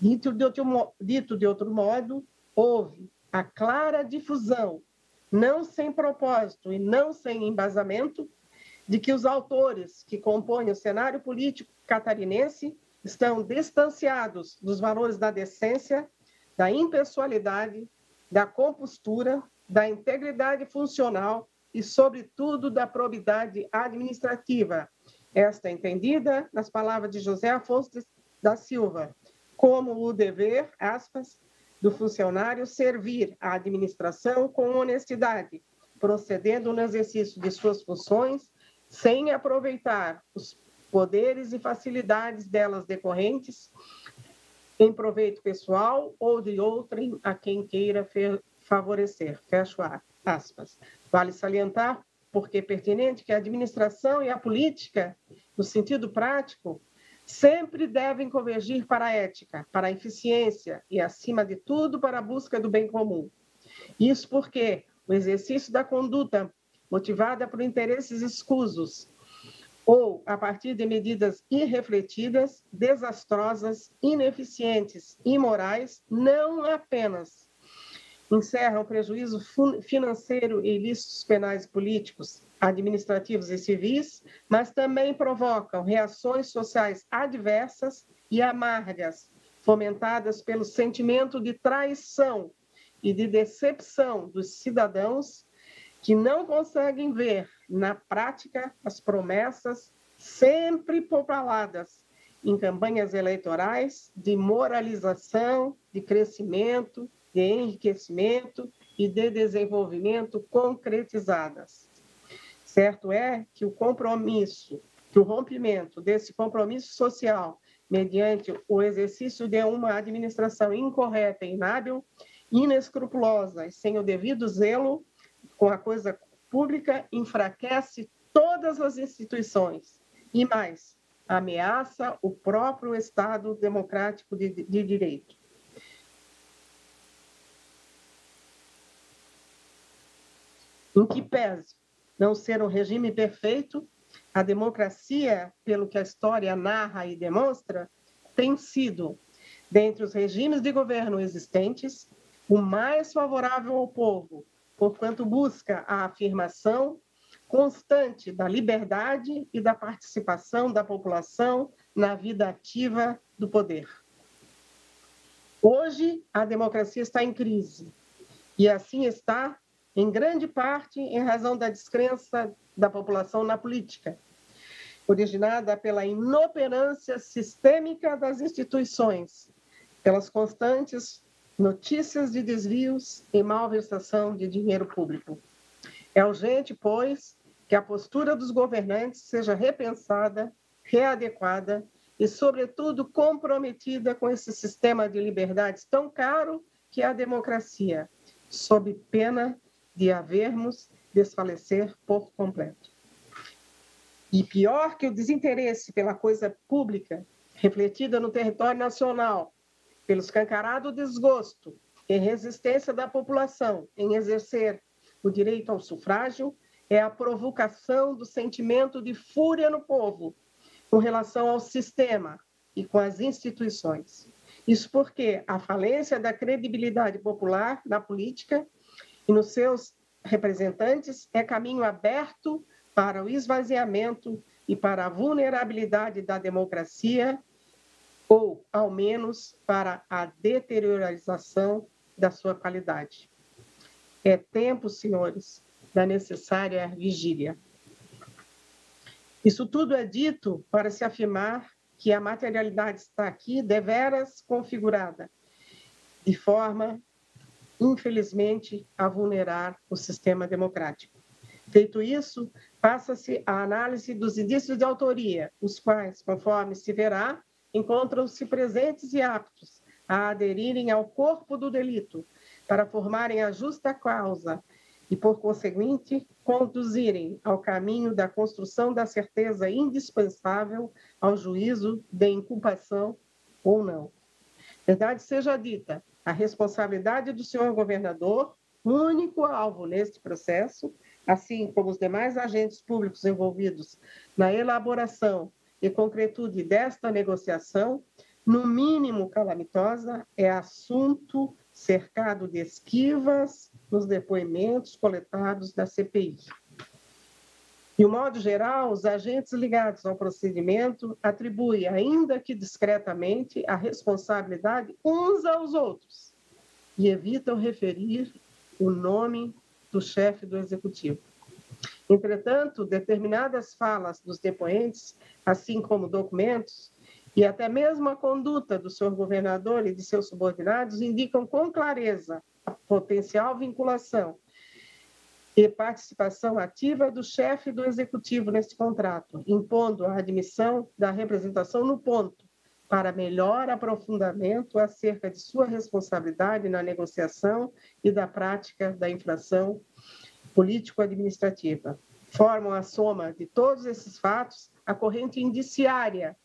Dito de outro, dito de outro modo, houve a clara difusão, não sem propósito e não sem embasamento, de que os autores que compõem o cenário político catarinense estão distanciados dos valores da decência, da impessoalidade, da compostura, da integridade funcional e, sobretudo, da probidade administrativa. Esta entendida nas palavras de José Afonso da Silva, como o dever, aspas, do funcionário servir à administração com honestidade, procedendo no exercício de suas funções, sem aproveitar os poderes e facilidades delas decorrentes em proveito pessoal ou de outrem a quem queira favorecer. Fecho aspas. Vale salientar, porque é pertinente, que a administração e a política, no sentido prático, sempre devem convergir para a ética, para a eficiência e, acima de tudo, para a busca do bem comum. Isso porque o exercício da conduta motivada por interesses escusos ou a partir de medidas irrefletidas, desastrosas, ineficientes e imorais, não apenas encerram prejuízo financeiro e ilícitos penais e políticos, administrativos e civis, mas também provocam reações sociais adversas e amargas, fomentadas pelo sentimento de traição e de decepção dos cidadãos que não conseguem ver na prática as promessas sempre propaladas em campanhas eleitorais de moralização, de crescimento, de enriquecimento e de desenvolvimento concretizadas. Certo é que o compromisso, que o rompimento desse compromisso social mediante o exercício de uma administração incorreta, inábil, inescrupulosa e sem o devido zelo com a coisa pública, enfraquece todas as instituições e mais, ameaça o próprio Estado democrático de, de direito. Em que pese não ser um regime perfeito, a democracia, pelo que a história narra e demonstra, tem sido, dentre os regimes de governo existentes, o mais favorável ao povo, porquanto busca a afirmação constante da liberdade e da participação da população na vida ativa do poder. Hoje, a democracia está em crise, e assim está, em grande parte, em razão da descrença da população na política, originada pela inoperância sistêmica das instituições, pelas constantes notícias de desvios e malversação de dinheiro público. É urgente, pois, que a postura dos governantes seja repensada, readequada e, sobretudo, comprometida com esse sistema de liberdades tão caro que é a democracia, sob pena de havermos desfalecer por completo. E pior que o desinteresse pela coisa pública, refletida no território nacional, pelo escancarado desgosto e resistência da população em exercer o direito ao sufrágio, é a provocação do sentimento de fúria no povo com relação ao sistema e com as instituições. Isso porque a falência da credibilidade popular na política e nos seus representantes é caminho aberto para o esvaziamento e para a vulnerabilidade da democracia, ou, ao menos, para a deteriorização da sua qualidade. É tempo, senhores, da necessária vigília. Isso tudo é dito para se afirmar que a materialidade está aqui deveras configurada, de forma infelizmente, a vulnerar o sistema democrático. Feito isso, passa-se a análise dos indícios de autoria, os quais, conforme se verá, encontram-se presentes e aptos a aderirem ao corpo do delito, para formarem a justa causa e, por conseguinte, conduzirem ao caminho da construção da certeza indispensável ao juízo de inculpação ou não. Verdade seja dita, a responsabilidade do senhor governador, único alvo neste processo, assim como os demais agentes públicos envolvidos na elaboração e concretude desta negociação, no mínimo calamitosa, é assunto cercado de esquivas nos depoimentos coletados da C P I. De um modo geral, os agentes ligados ao procedimento atribuem, ainda que discretamente, a responsabilidade uns aos outros e evitam referir o nome do chefe do Executivo. Entretanto, determinadas falas dos depoentes, assim como documentos, e até mesmo a conduta do senhor governador e de seus subordinados indicam com clareza a potencial vinculação e participação ativa do chefe do Executivo neste contrato, impondo a admissão da representação no ponto, para melhor aprofundamento acerca de sua responsabilidade na negociação e da prática da infração político-administrativa. Formam a soma de todos esses fatos a corrente indiciária,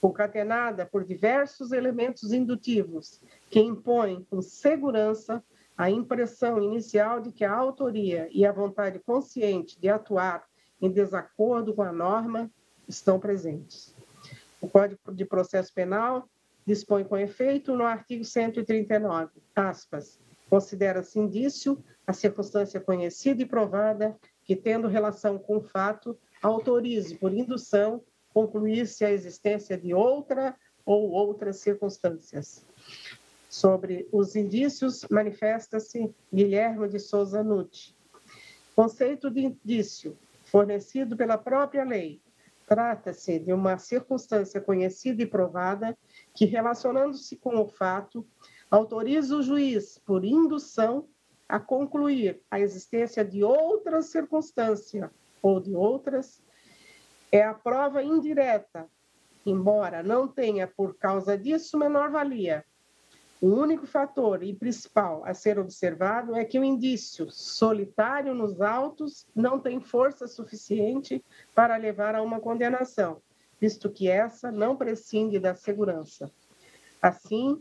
concatenada por diversos elementos indutivos, que impõem com segurança a impressão inicial de que a autoria e a vontade consciente de atuar em desacordo com a norma estão presentes. O Código de Processo Penal dispõe com efeito no artigo cento e trinta e nove, aspas, considera-se indício a circunstância conhecida e provada que, tendo relação com o fato, autorize por indução concluir-se a existência de outra ou outras circunstâncias. Sobre os indícios, manifesta-se Guilherme de Souza Nutti. Conceito de indício, fornecido pela própria lei, trata-se de uma circunstância conhecida e provada que, relacionando-se com o fato, autoriza o juiz, por indução, a concluir a existência de outra circunstância ou de outras. É a prova indireta, embora não tenha, por causa disso, menor valia. O único fator e principal a ser observado é que o indício solitário nos autos não tem força suficiente para levar a uma condenação, visto que essa não prescinde da segurança. Assim,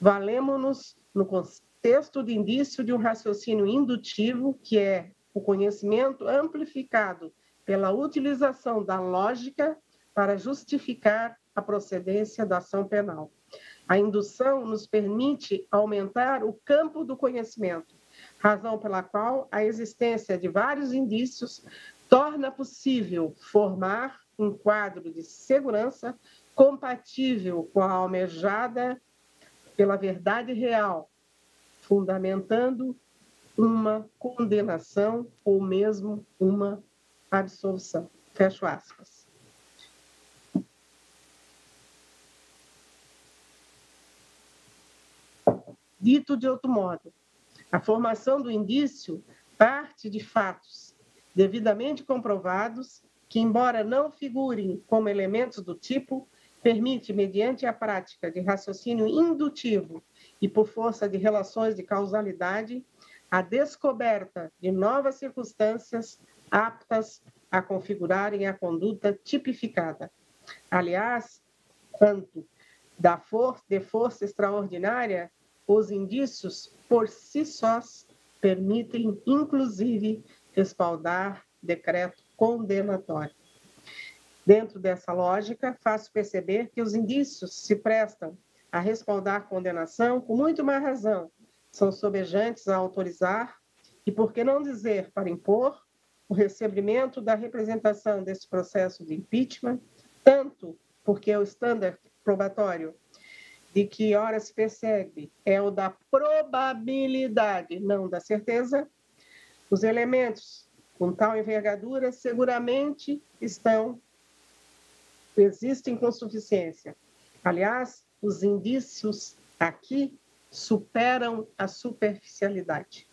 valemo-nos, no contexto de indício, de um raciocínio indutivo, que é o conhecimento amplificado pela utilização da lógica para justificar a procedência da ação penal. A indução nos permite aumentar o campo do conhecimento, razão pela qual a existência de vários indícios torna possível formar um quadro de segurança compatível com a almejada pela verdade real, fundamentando uma condenação ou mesmo uma absolvição. Fecho aspas. Dito de outro modo, a formação do indício parte de fatos devidamente comprovados que, embora não figurem como elementos do tipo, permite, mediante a prática de raciocínio indutivo e por força de relações de causalidade, a descoberta de novas circunstâncias aptas a configurarem a conduta tipificada. Aliás, quanto da for- de força extraordinária, os indícios, por si sós, permitem, inclusive, respaldar decreto condenatório. Dentro dessa lógica, faço perceber que os indícios se prestam a respaldar condenação com muito mais razão, são sobejantes a autorizar e, por que não dizer, para impor, o recebimento da representação desse processo de impeachment, tanto porque o estándar probatório de que ora se percebe é o da probabilidade, não da certeza, os elementos com tal envergadura seguramente estão, existem com suficiência. Aliás, os indícios aqui superam a superficialidade.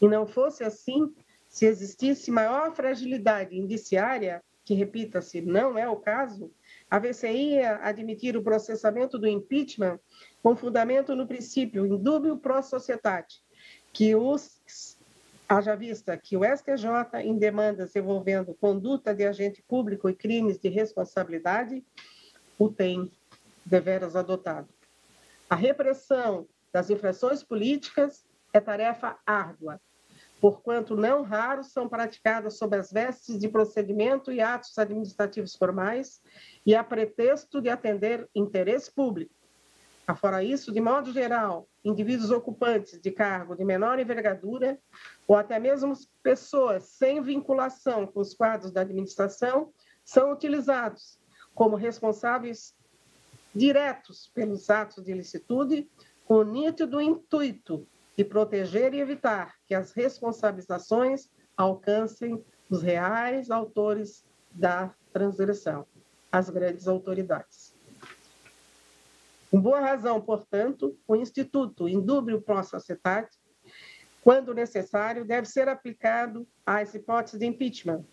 E não fosse assim, Se existisse maior fragilidade indiciária, que, repita-se, não é o caso, a V C I ia admitir o processamento do impeachment com fundamento no princípio indubio pro societate, que os, haja vista que o S T J, em demandas envolvendo conduta de agente público e crimes de responsabilidade, o tem deveras adotado. A repressão das infrações políticas é tarefa árdua, porquanto não raros são praticadas sob as vestes de procedimento e atos administrativos formais e a pretexto de atender interesse público. Afora isso, de modo geral, indivíduos ocupantes de cargo de menor envergadura ou até mesmo pessoas sem vinculação com os quadros da administração são utilizados como responsáveis diretos pelos atos de ilicitude com o nítido intuito de proteger e evitar que as responsabilizações alcancem os reais autores da transgressão, as grandes autoridades. Com boa razão, portanto, o Instituto Indúbio Pro Societate, quando necessário, deve ser aplicado às hipóteses de impeachment,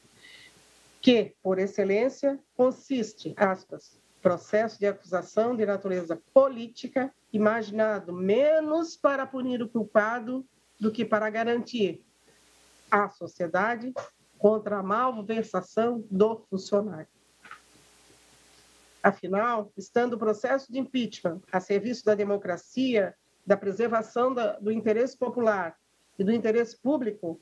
que, por excelência, consiste, aspas, processo de acusação de natureza política, imaginado menos para punir o culpado do que para garantir à sociedade contra a malversação do funcionário. Afinal, estando o processo de impeachment a serviço da democracia, da preservação do interesse popular e do interesse público,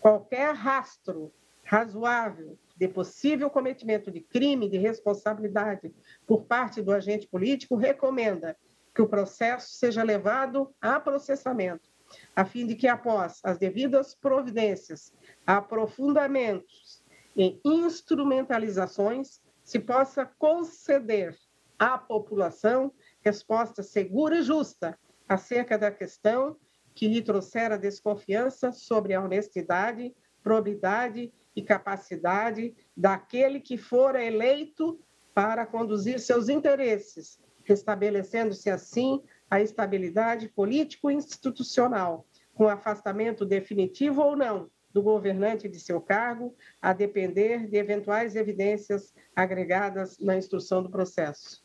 qualquer rastro razoável de possível cometimento de crime de responsabilidade por parte do agente político recomenda que o processo seja levado a processamento, a fim de que, após as devidas providências, aprofundamentos e instrumentalizações, se possa conceder à população resposta segura e justa acerca da questão que lhe trouxer a desconfiança sobre a honestidade, probidade e capacidade daquele que fora eleito para conduzir seus interesses, restabelecendo-se assim a estabilidade político-institucional, com afastamento definitivo ou não do governante de seu cargo, a depender de eventuais evidências agregadas na instrução do processo.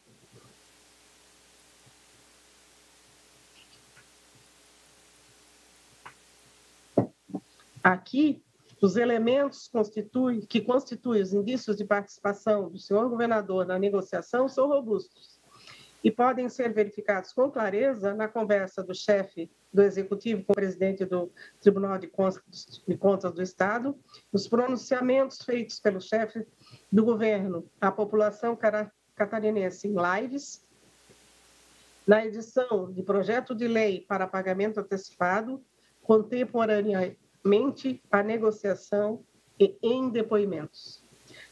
Aqui, os elementos constitui, que constituem os indícios de participação do senhor governador na negociação são robustos e podem ser verificados com clareza na conversa do chefe do Executivo com o presidente do Tribunal de Contas do Estado, nos pronunciamentos feitos pelo chefe do governo à população catarinense em lives, na edição de projeto de lei para pagamento antecipado, contemporaneamente à negociação e em depoimentos.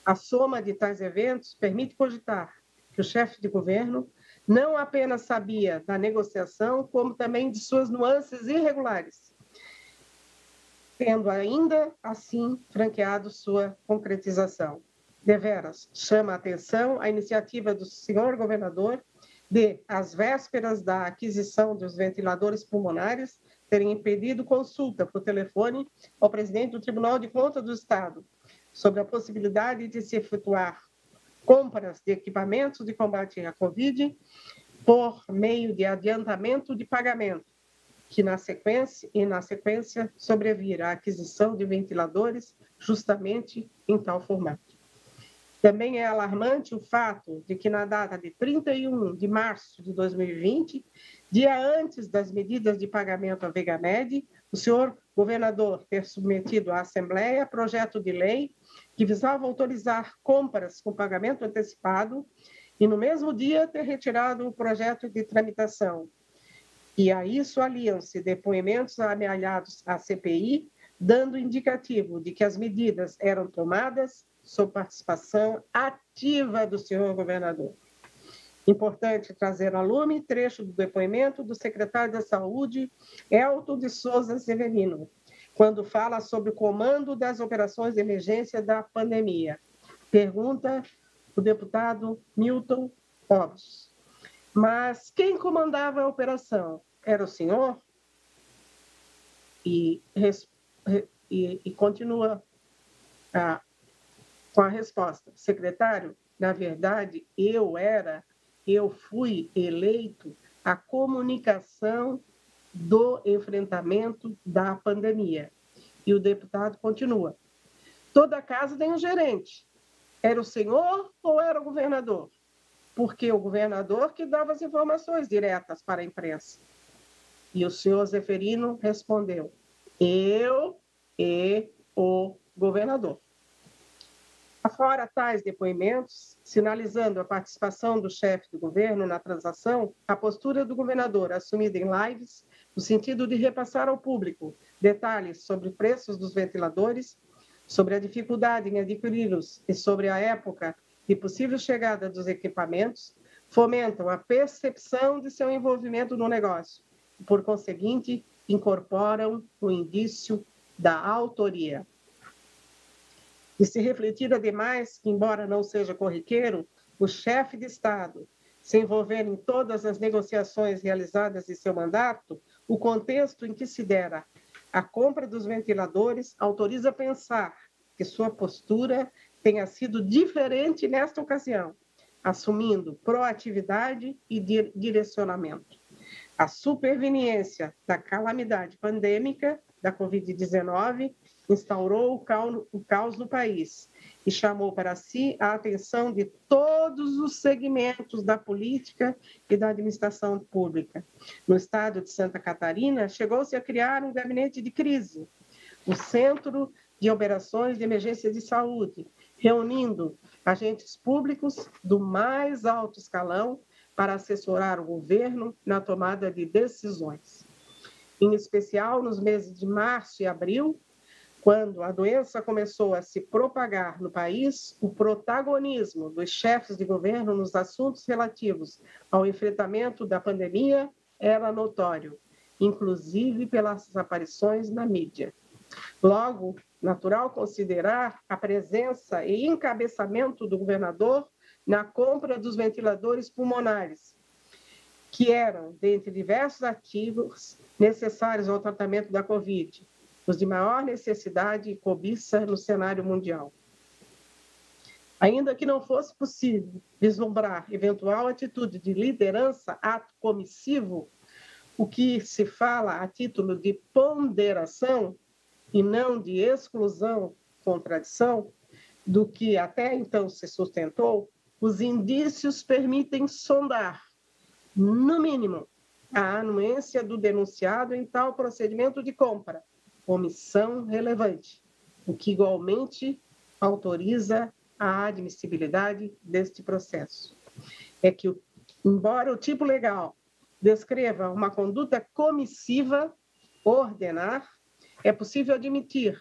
A soma de tais eventos permite cogitar que o chefe de governo não apenas sabia da negociação, como também de suas nuances irregulares, tendo ainda assim franqueado sua concretização. Deveras chama a atenção a iniciativa do senhor governador de, às vésperas da aquisição dos ventiladores pulmonares, terem impedido consulta por telefone ao presidente do Tribunal de Contas do Estado sobre a possibilidade de se efetuar compras de equipamentos de combate à Covid por meio de adiantamento de pagamento, que na sequência, e na sequência sobrevirá a aquisição de ventiladores justamente em tal formato. Também é alarmante o fato de que na data de trinta e um de março de dois mil e vinte, dia antes das medidas de pagamento à Veigamed, o senhor governador ter submetido à Assembleia projeto de lei que visava autorizar compras com pagamento antecipado e, no mesmo dia, ter retirado o projeto de tramitação. E a isso aliam-se depoimentos amealhados à C P I, dando indicativo de que as medidas eram tomadas sob participação ativa do senhor governador. Importante trazer a lume trecho do depoimento do secretário da Saúde, Elton de Souza Severino, quando fala sobre o comando das operações de emergência da pandemia. Pergunta o deputado Milton Hobbs. Mas quem comandava a operação? Era o senhor? E e, e continua a, com a resposta. Secretário, na verdade, eu era, eu fui eleito a comunicação do enfrentamento da pandemia. E o deputado continua. Toda casa tem um gerente. Era o senhor ou era o governador? Porque o governador que dava as informações diretas para a imprensa. E o senhor Severino respondeu, eu e o governador. Afora tais depoimentos, sinalizando a participação do chefe do governo na transação, a postura do governador assumida em lives, no sentido de repassar ao público detalhes sobre preços dos ventiladores, sobre a dificuldade em adquiri-los e sobre a época de possível chegada dos equipamentos, fomentam a percepção de seu envolvimento no negócio e, por conseguinte, incorporam o indício da autoria. E se refletir ademais que, embora não seja corriqueiro, o chefe de Estado se envolver em todas as negociações realizadas em seu mandato, o contexto em que se dera a compra dos ventiladores autoriza pensar que sua postura tenha sido diferente nesta ocasião, assumindo proatividade e direcionamento. A superveniência da calamidade pandêmica da covid dezenove instaurou o caos no país e chamou para si a atenção de todos os segmentos da política e da administração pública. No estado de Santa Catarina, chegou-se a criar um gabinete de crise, o Centro de Operações de Emergência de Saúde, reunindo agentes públicos do mais alto escalão para assessorar o governo na tomada de decisões. Em especial, nos meses de março e abril, quando a doença começou a se propagar no país, o protagonismo dos chefes de governo nos assuntos relativos ao enfrentamento da pandemia era notório, inclusive pelas aparições na mídia. Logo, natural considerar a presença e encabeçamento do governador na compra dos ventiladores pulmonares, que eram, dentre diversos ativos, necessários ao tratamento da Covid, os de maior necessidade e cobiça no cenário mundial. Ainda que não fosse possível vislumbrar eventual atitude de liderança, ato comissivo, o que se fala a título de ponderação e não de exclusão, contradição, do que até então se sustentou, os indícios permitem sondar, no mínimo, a anuência do denunciado em tal procedimento de compra, omissão relevante, o que igualmente autoriza a admissibilidade deste processo. É que, embora o tipo legal descreva uma conduta comissiva, ordenar, é possível admitir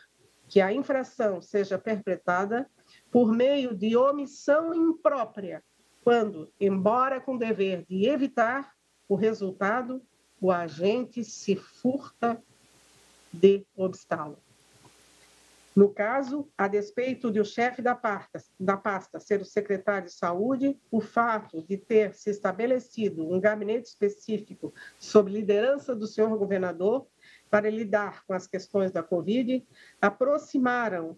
que a infração seja perpetrada por meio de omissão imprópria, quando, embora com dever de evitar o resultado, o agente se furta de obstáculo. No caso, a despeito de o chefe da pasta, da pasta ser o secretário de saúde, o fato de ter se estabelecido um gabinete específico sob liderança do senhor governador para lidar com as questões da Covid, aproximaram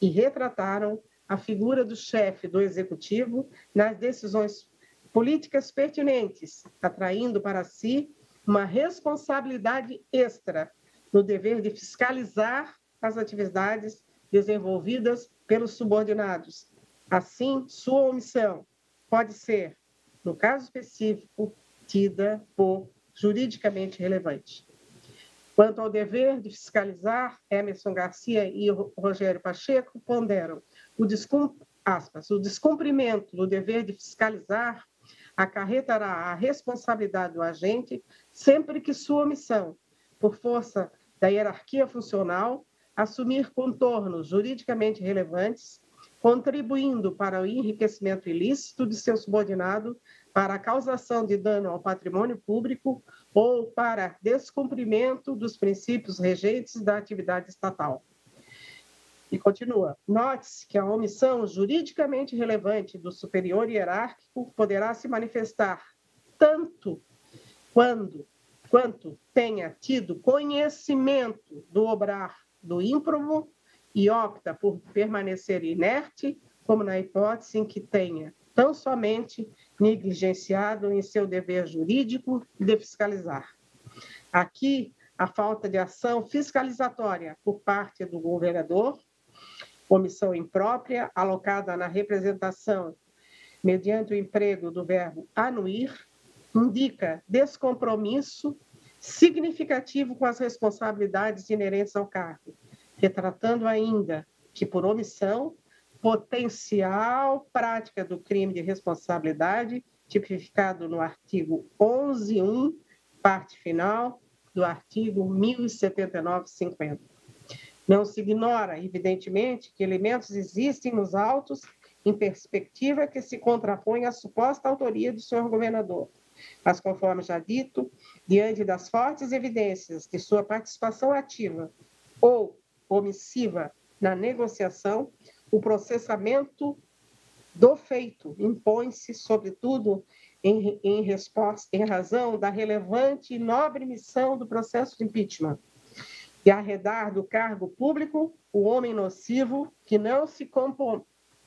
e retrataram a figura do chefe do executivo nas decisões políticas pertinentes, atraindo para si uma responsabilidade extra no dever de fiscalizar as atividades desenvolvidas pelos subordinados. Assim, sua omissão pode ser, no caso específico, tida por juridicamente relevante. Quanto ao dever de fiscalizar, Emerson Garcia e Rogério Pacheco ponderam o, descum, aspas, o descumprimento do dever de fiscalizar acarretará a responsabilidade do agente sempre que sua omissão, por força da hierarquia funcional, assumir contornos juridicamente relevantes, contribuindo para o enriquecimento ilícito de seu subordinado, para a causação de dano ao patrimônio público ou para descumprimento dos princípios regentes da atividade estatal. E continua. Note-se que a omissão juridicamente relevante do superior hierárquico poderá se manifestar tanto quando... quanto tenha tido conhecimento do obrar do ímprobo e opta por permanecer inerte, como na hipótese em que tenha tão somente negligenciado em seu dever jurídico de fiscalizar. Aqui, a falta de ação fiscalizatória por parte do governador, omissão imprópria alocada na representação mediante o emprego do verbo anuir, indica descompromisso significativo com as responsabilidades inerentes ao cargo, retratando ainda que, por omissão, potencial prática do crime de responsabilidade tipificado no artigo onze ponto um, parte final do artigo mil e setenta e nove ponto cinquenta. Não se ignora, evidentemente, que elementos existem nos autos em perspectiva que se contrapõe à suposta autoria do senhor governador. Mas, conforme já dito, diante das fortes evidências de sua participação ativa ou omissiva na negociação, o processamento do feito impõe-se, sobretudo, em, em, resposta, em razão da relevante e nobre missão do processo de impeachment, de arredar do cargo público o homem nocivo que não se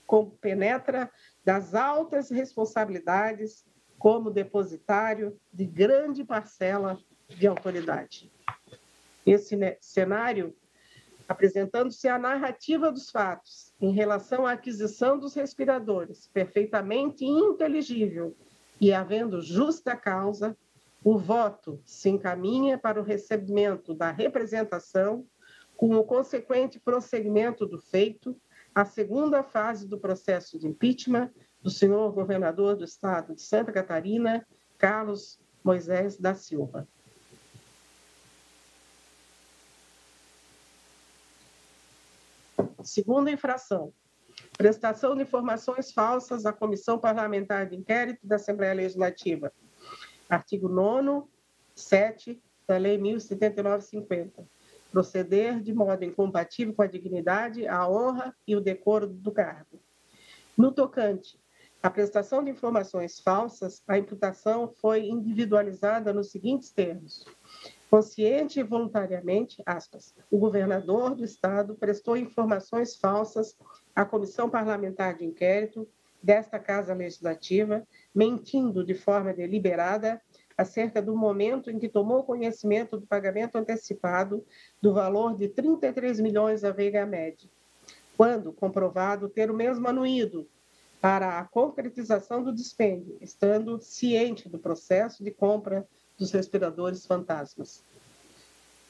compenetra das altas responsabilidades como depositário de grande parcela de autoridade. Esse cenário, apresentando-se a narrativa dos fatos em relação à aquisição dos respiradores, perfeitamente inteligível e havendo justa causa, o voto se encaminha para o recebimento da representação com o consequente prosseguimento do feito, a segunda fase do processo de impeachment do senhor governador do estado de Santa Catarina, Carlos Moisés da Silva. Segunda infração, prestação de informações falsas à Comissão Parlamentar de Inquérito da Assembleia Legislativa, artigo nono, sete da Lei mil e setenta e nove ponto cinquenta, proceder de modo incompatível com a dignidade, a honra e o decoro do cargo. No tocante à prestação de informações falsas, a imputação foi individualizada nos seguintes termos. Consciente e voluntariamente, aspas, o governador do estado prestou informações falsas à Comissão Parlamentar de Inquérito desta Casa Legislativa, mentindo de forma deliberada acerca do momento em que tomou conhecimento do pagamento antecipado do valor de trinta e três milhões a Veigamed, quando comprovado ter o mesmo anuído para a concretização do dispêndio, estando ciente do processo de compra dos respiradores fantasmas.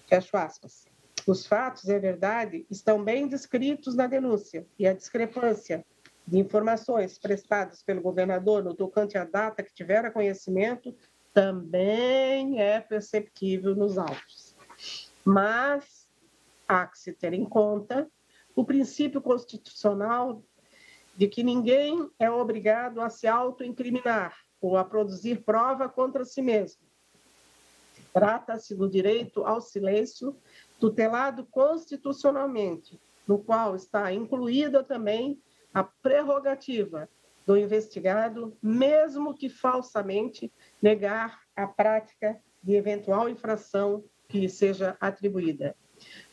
Fecho aspas. Os fatos, é verdade, estão bem descritos na denúncia e a discrepância de informações prestadas pelo governador no tocante à data que tivera conhecimento também é perceptível nos autos. Mas há que se ter em conta o princípio constitucional de que ninguém é obrigado a se autoincriminar ou a produzir prova contra si mesmo. Trata-se do direito ao silêncio, tutelado constitucionalmente, no qual está incluída também a prerrogativa do investigado, mesmo que falsamente, negar a prática de eventual infração que lhe seja atribuída.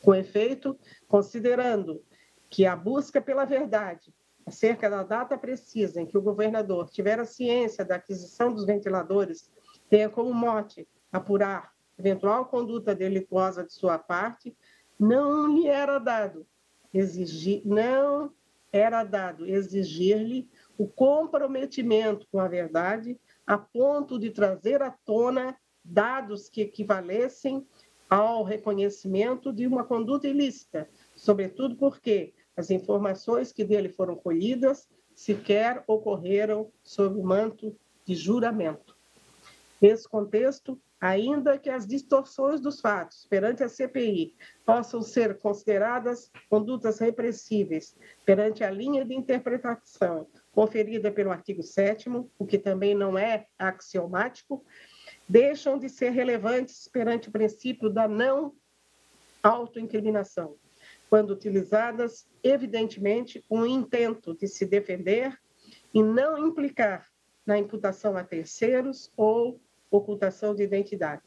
Com efeito, considerando que a busca pela verdade acerca da data precisa em que o governador tivera ciência da aquisição dos ventiladores tenha como mote apurar eventual conduta delituosa de sua parte, não lhe era dado exigir, não era dado exigir-lhe o comprometimento com a verdade a ponto de trazer à tona dados que equivalessem ao reconhecimento de uma conduta ilícita, sobretudo porque as informações que dele foram colhidas sequer ocorreram sob o manto de juramento. Nesse contexto, ainda que as distorções dos fatos perante a C P I possam ser consideradas condutas repressíveis perante a linha de interpretação conferida pelo artigo sétimo, o que também não é axiomático, deixam de ser relevantes perante o princípio da não autoincriminação, quando utilizadas, evidentemente, com o intento de se defender e não implicar na imputação a terceiros ou ocultação de identidade.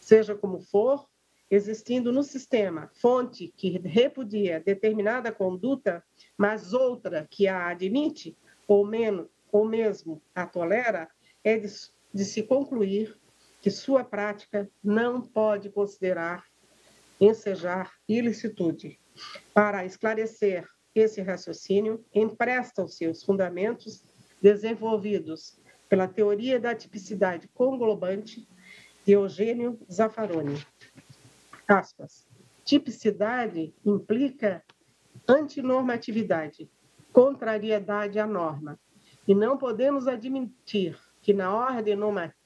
Seja como for, existindo no sistema fonte que repudia determinada conduta, mas outra que a admite, ou, menos, ou mesmo a tolera, é de, de se concluir que sua prática não pode considerar ensejar ilicitude. Para esclarecer esse raciocínio, emprestam-se os fundamentos desenvolvidos pela teoria da tipicidade conglobante de Eugênio Zaffaroni. Aspas. Tipicidade implica antinormatividade, contrariedade à norma, e não podemos admitir que na ordem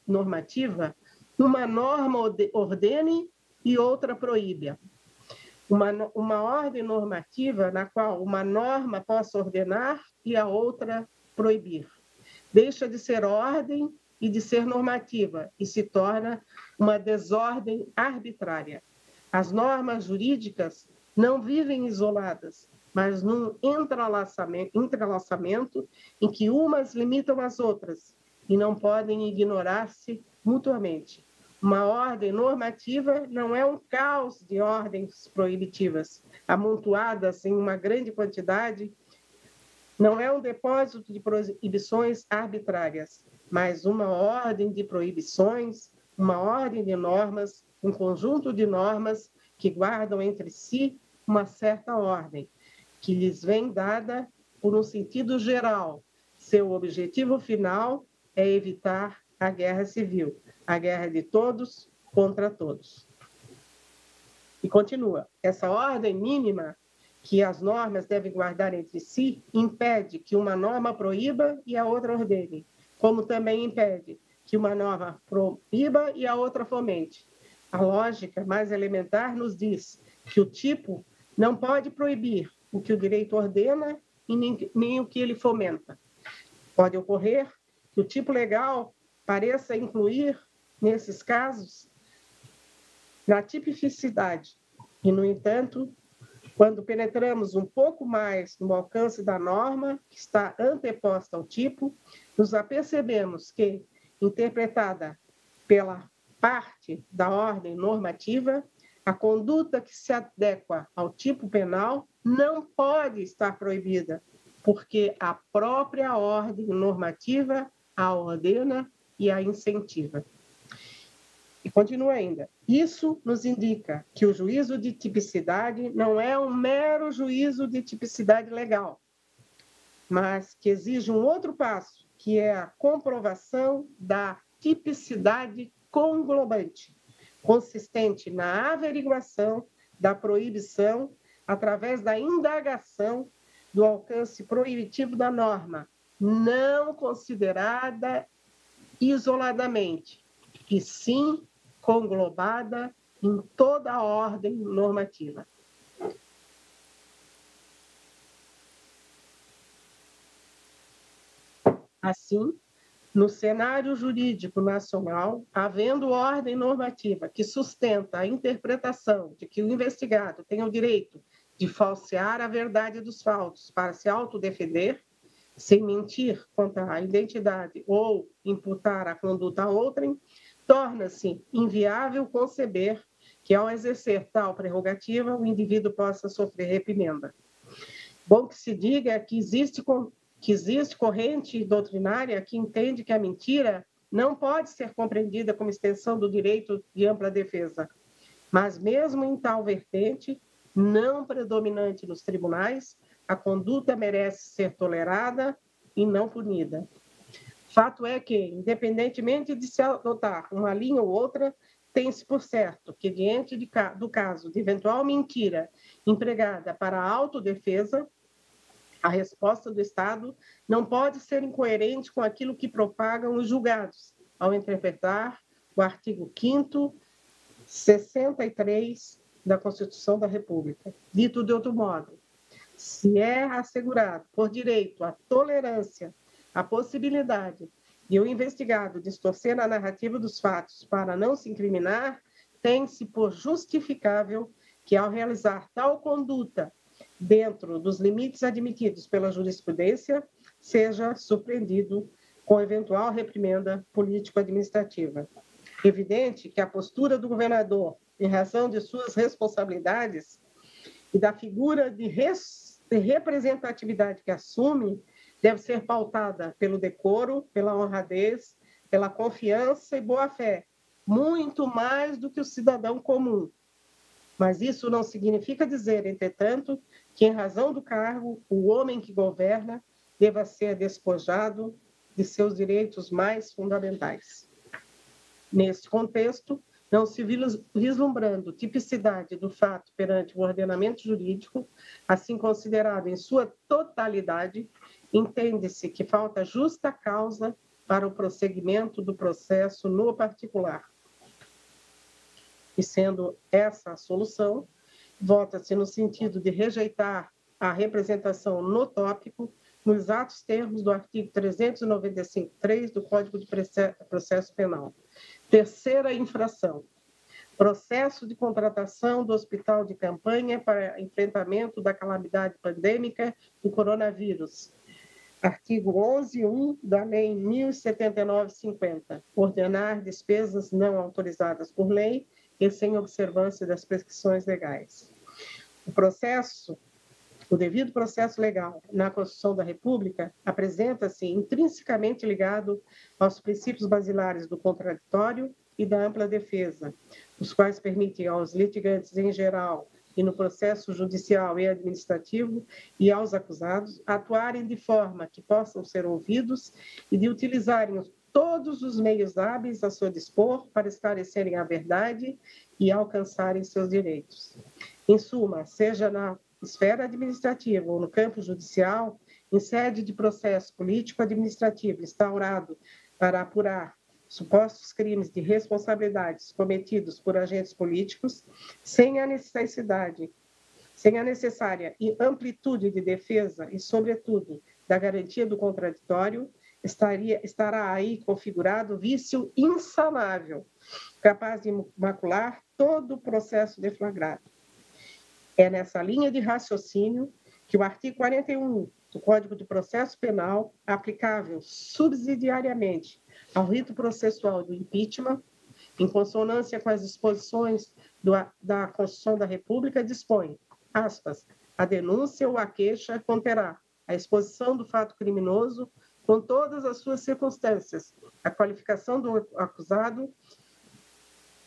normativa uma norma ordene e outra proíbe. Uma, uma ordem normativa na qual uma norma possa ordenar e a outra proibir. Deixa de ser ordem e de ser normativa e se torna uma desordem arbitrária. As normas jurídicas não vivem isoladas, mas num entrelaçamento, entrelaçamento em que umas limitam as outras e não podem ignorar-se mutuamente. Uma ordem normativa não é um caos de ordens proibitivas, amontoadas em uma grande quantidade, não é um depósito de proibições arbitrárias, mas uma ordem de proibições, uma ordem de normas, um conjunto de normas que guardam entre si uma certa ordem, que lhes vem dada por um sentido geral. Seu objetivo final é evitar a guerra civil, a guerra de todos contra todos. E continua, essa ordem mínima que as normas devem guardar entre si impede que uma norma proíba e a outra ordene, como também impede que uma norma proíba e a outra fomente. A lógica mais elementar nos diz que o tipo não pode proibir o que o direito ordena e nem, nem o que ele fomenta. Pode ocorrer que o tipo legal pareça incluir, nesses casos, na tipificidade. E, no entanto, quando penetramos um pouco mais no alcance da norma, que está anteposta ao tipo, nos apercebemos que, interpretada pela parte da ordem normativa, a conduta que se adequa ao tipo penal não pode estar proibida, porque a própria ordem normativa a ordena e a incentiva. E continua ainda. Isso nos indica que o juízo de tipicidade não é um mero juízo de tipicidade legal, mas que exige um outro passo, que é a comprovação da tipicidade conglobante, consistente na averiguação da proibição através da indagação do alcance proibitivo da norma, não considerada isoladamente, e sim conglobada em toda a ordem normativa. Assim, no cenário jurídico nacional, havendo ordem normativa que sustenta a interpretação de que o investigado tem o direito de falsear a verdade dos fatos para se autodefender, sem mentir quanto à identidade ou imputar a conduta a outrem, torna-se inviável conceber que, ao exercer tal prerrogativa, o indivíduo possa sofrer reprimenda. Bom que se diga que existe, que existe corrente doutrinária que entende que a mentira não pode ser compreendida como extensão do direito de ampla defesa, mas mesmo em tal vertente, não predominante nos tribunais, a conduta merece ser tolerada e não punida. Fato é que, independentemente de se adotar uma linha ou outra, tem-se por certo que, diante de, do caso de eventual mentira empregada para a autodefesa, a resposta do Estado não pode ser incoerente com aquilo que propagam os julgados, ao interpretar o artigo quinto, sessenta e três da Constituição da República. Dito de outro modo, se é assegurado por direito a tolerância, a possibilidade de o investigado distorcer a narrativa dos fatos para não se incriminar, tem-se por justificável que, ao realizar tal conduta dentro dos limites admitidos pela jurisprudência, seja surpreendido com eventual reprimenda político-administrativa. Evidente que a postura do governador em razão de suas responsabilidades e da figura de, res, de representatividade que assume, deve ser pautada pelo decoro, pela honradez, pela confiança e boa-fé, muito mais do que o cidadão comum. Mas isso não significa dizer, entretanto, que em razão do cargo, o homem que governa deva ser despojado de seus direitos mais fundamentais. Neste contexto, não se vislumbrando tipicidade do fato perante o ordenamento jurídico, assim considerado em sua totalidade, entende-se que falta justa causa para o prosseguimento do processo no particular. E sendo essa a solução, vota-se no sentido de rejeitar a representação no tópico nos atos termos do artigo trezentos e noventa e cinco, três do Código de Processo Penal. Terceira infração, processo de contratação do hospital de campanha para enfrentamento da calamidade pandêmica do coronavírus. Artigo onze, um da Lei mil e setenta e nove, cinquenta, ordenar despesas não autorizadas por lei e sem observância das prescrições legais. O processo, o devido processo legal na Constituição da República apresenta-se intrinsecamente ligado aos princípios basilares do contraditório e da ampla defesa, os quais permitem aos litigantes em geral e no processo judicial e administrativo e aos acusados atuarem de forma que possam ser ouvidos e de utilizarem os todos os meios hábeis a seu dispor para esclarecerem a verdade e alcançarem seus direitos. Em suma, seja na esfera administrativa ou no campo judicial, em sede de processo político-administrativo instaurado para apurar supostos crimes de responsabilidades cometidos por agentes políticos, sem a necessidade, sem a necessária amplitude de defesa e, sobretudo, da garantia do contraditório, Estaria, estará aí configurado vício insanável, capaz de macular todo o processo deflagrado. É nessa linha de raciocínio que o artigo quarenta e um do Código de Processo Penal, aplicável subsidiariamente ao rito processual do impeachment, em consonância com as disposições do, da Constituição da República, dispõe, aspas, a denúncia ou a queixa conterá a exposição do fato criminoso com todas as suas circunstâncias, a qualificação do acusado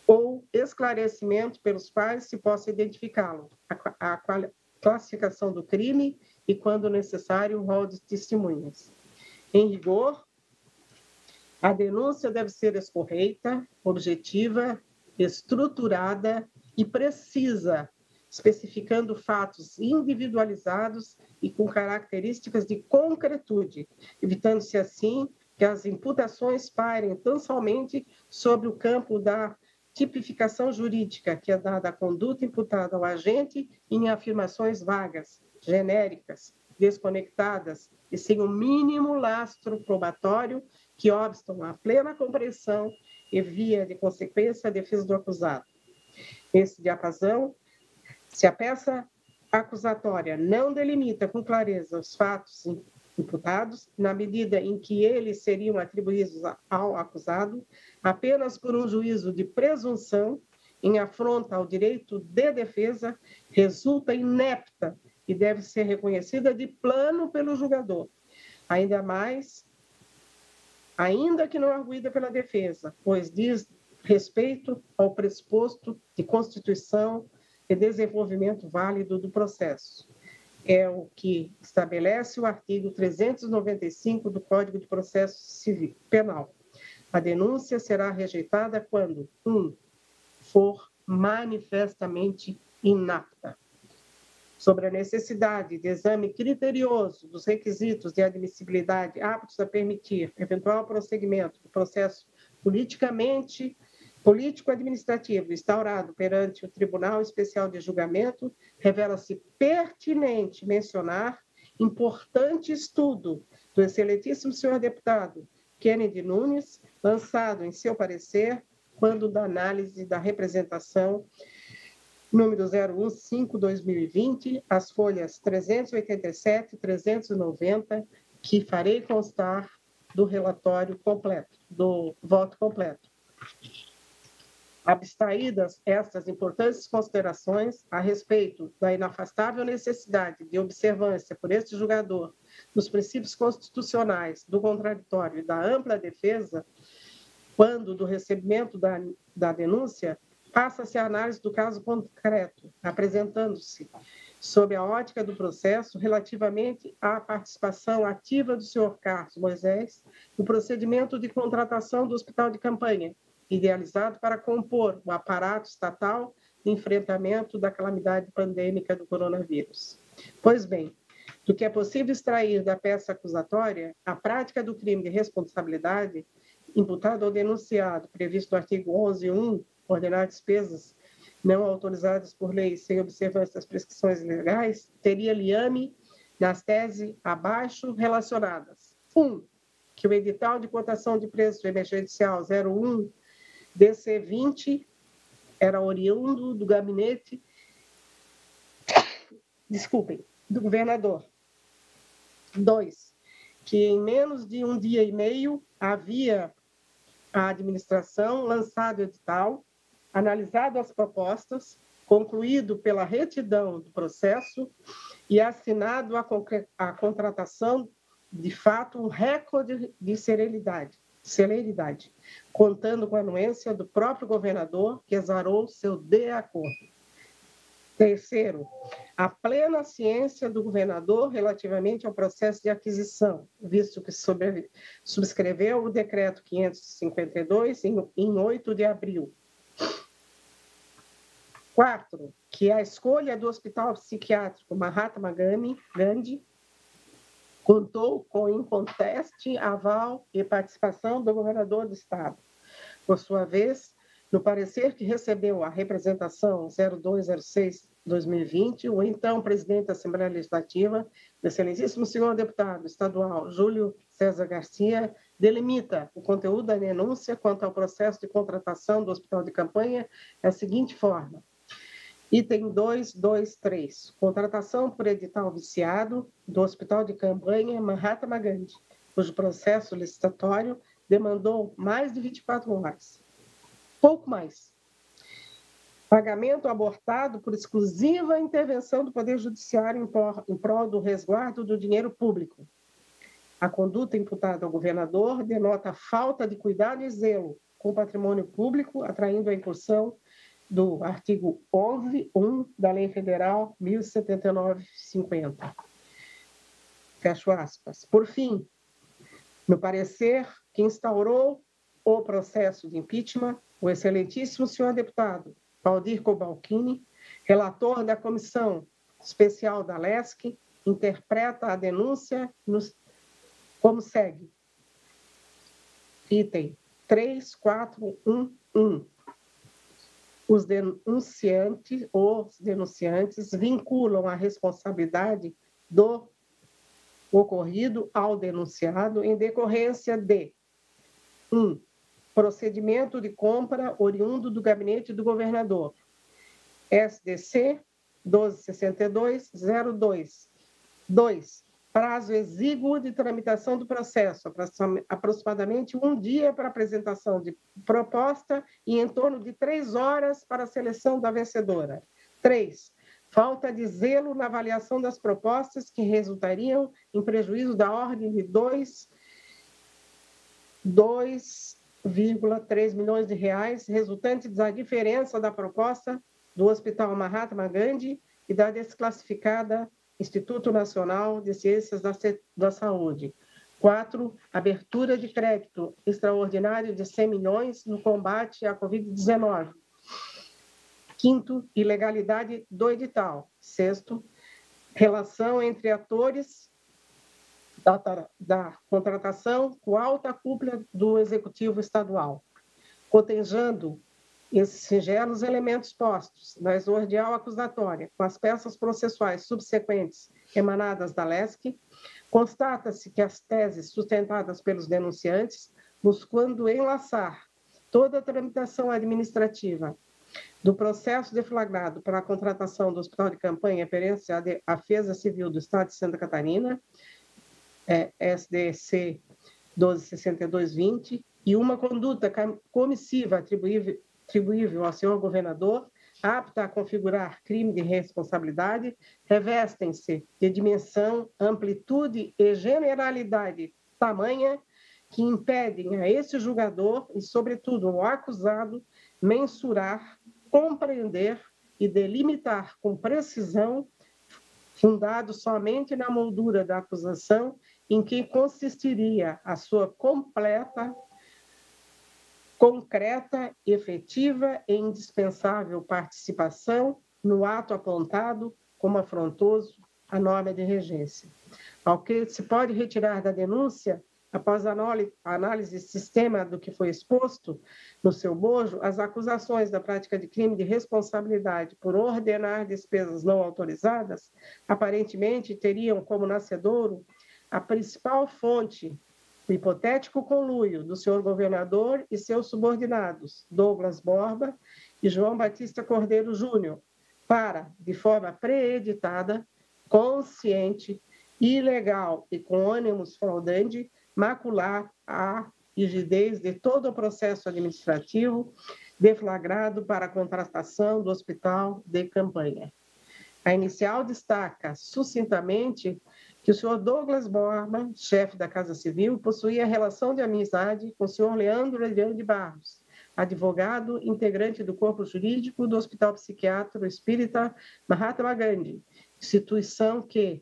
ou esclarecimento pelos quais se possa identificá-lo, a, a classificação do crime e, quando necessário, o rol de testemunhas. Em rigor, a denúncia deve ser escorreita, objetiva, estruturada e precisa, especificando fatos individualizados e com características de concretude, evitando-se assim que as imputações parem tão somente sobre o campo da tipificação jurídica, que é dada à conduta imputada ao agente em afirmações vagas, genéricas, desconectadas e sem o mínimo lastro probatório que obstam à plena compreensão e via de consequência a defesa do acusado. Esse diapasão, se a peça acusatória não delimita com clareza os fatos imputados, na medida em que eles seriam atribuídos ao acusado, apenas por um juízo de presunção, em afronta ao direito de defesa, resulta inepta e deve ser reconhecida de plano pelo julgador. Ainda mais, ainda que não arguída pela defesa, pois diz respeito ao pressuposto de constituição e desenvolvimento válido do processo. É o que estabelece o artigo trezentos e noventa e cinco do Código de Processo Civil Penal. A denúncia será rejeitada quando, um, for manifestamente inapta. Sobre a necessidade de exame criterioso dos requisitos de admissibilidade aptos a permitir eventual prosseguimento do processo politicamente político-administrativo instaurado perante o Tribunal Especial de Julgamento, revela-se pertinente mencionar importante estudo do excelentíssimo senhor deputado Kennedy Nunes, lançado em seu parecer, quando da análise da representação número zero um cinco barra dois mil e vinte, as folhas trezentos e oitenta e sete e trezentos e noventa, que farei constar do relatório completo, do voto completo. Abstraídas estas importantes considerações a respeito da inafastável necessidade de observância por este julgador dos princípios constitucionais do contraditório e da ampla defesa, quando do recebimento da, da denúncia, passa-se a análise do caso concreto, apresentando-se sob a ótica do processo relativamente à participação ativa do senhor Carlos Moisés no procedimento de contratação do hospital de campanha, idealizado para compor o aparato estatal de enfrentamento da calamidade pandêmica do coronavírus. Pois bem, do que é possível extrair da peça acusatória, a prática do crime de responsabilidade imputado ou denunciado, previsto no artigo onze ponto um, ordenar despesas não autorizadas por lei sem observância das prescrições legais, teria liame nas teses abaixo relacionadas. um. Um, que o edital de cotação de preço emergencial zero um D C vinte era oriundo do gabinete, desculpem, do governador. dois. Que em menos de um dia e meio havia a administração lançado o edital, analisado as propostas, concluído pela retidão do processo e assinado a, a contratação, de fato, um recorde de celeridade. celeridade, contando com a anuência do próprio governador, que exarou seu de acordo. Terceiro, a plena ciência do governador relativamente ao processo de aquisição, visto que subscreveu o decreto quinhentos e cinquenta e dois em oito de abril. Quarto, que a escolha do hospital psiquiátrico Mahatma Gandhi contou com inconteste, aval e participação do governador do estado. Por sua vez, no parecer que recebeu a representação zero dois zero seis barra dois mil e vinte, o então presidente da Assembleia Legislativa, o excelentíssimo senhor deputado estadual Júlio César Garcia, delimita o conteúdo da denúncia quanto ao processo de contratação do hospital de campanha da seguinte forma. Item dois ponto dois ponto três. Contratação por edital viciado do Hospital de Campanha Mahatma Gandhi, cujo processo licitatório demandou mais de vinte e quatro horas. Pouco mais. Pagamento abortado por exclusiva intervenção do Poder Judiciário em prol do resguardo do dinheiro público. A conduta imputada ao governador denota falta de cuidado e zelo com o patrimônio público, atraindo a incursão do artigo onze ponto um da Lei Federal mil setenta e nove barra cinquenta. Fecho aspas. Por fim, no parecer que instaurou o processo de impeachment, o excelentíssimo senhor deputado Valdir Cobalchini, relator da Comissão Especial da L E S C, interpreta a denúncia nos, como segue. Item três ponto quatro ponto um ponto um. Os denunciantes, os denunciantes vinculam a responsabilidade do ocorrido ao denunciado em decorrência de um. Um, procedimento de compra oriundo do gabinete do governador, S D C doze sessenta e dois ponto zero dois. dois. Prazo exíguo de tramitação do processo, aproximadamente um dia para apresentação de proposta e em torno de três horas para a seleção da vencedora. três. Falta de zelo na avaliação das propostas que resultariam em prejuízo da ordem de dois vírgula três milhões de reais, resultante da diferença da proposta do Hospital Mahatma Gandhi e da desclassificada Instituto Nacional de Ciências da Saúde. quatro. Abertura de crédito extraordinário de cem milhões no combate à covid dezenove. quinto. Ilegalidade do edital. seis. Relação entre atores da, da contratação com alta cúpula do Executivo Estadual, cotejando esses singelos elementos postos na exordial acusatória, com as peças processuais subsequentes emanadas da L E S C, constata-se que as teses sustentadas pelos denunciantes, buscando enlaçar toda a tramitação administrativa do processo deflagrado para a contratação do Hospital de Campanha referência à Defesa Civil do Estado de Santa Catarina, S D C doze sessenta e dois ponto vinte, e uma conduta comissiva atribuível atribuível ao senhor governador, apta a configurar crime de responsabilidade, revestem-se de dimensão, amplitude e generalidade tamanha que impedem a esse julgador e, sobretudo, ao acusado, mensurar, compreender e delimitar com precisão, fundado somente na moldura da acusação, em que consistiria a sua completa, concreta, efetiva e indispensável participação no ato apontado como afrontoso à norma de regência. Ao que se pode retirar da denúncia, após a análise sistema do que foi exposto no seu bojo, as acusações da prática de crime de responsabilidade por ordenar despesas não autorizadas, aparentemente teriam como nascedouro a principal fonte o hipotético conluio do senhor governador e seus subordinados, Douglas Borba e João Batista Cordeiro Júnior, para, de forma preeditada, consciente, ilegal e com ânimos fraudante, macular a rigidez de todo o processo administrativo deflagrado para a contratação do hospital de campanha. A inicial destaca sucintamente que o senhor Douglas Borba, chefe da Casa Civil, possuía relação de amizade com o senhor Leandro Adriano de Barros, advogado integrante do corpo jurídico do Hospital Psiquiátrico Espírita Mahatma Gandhi, instituição que,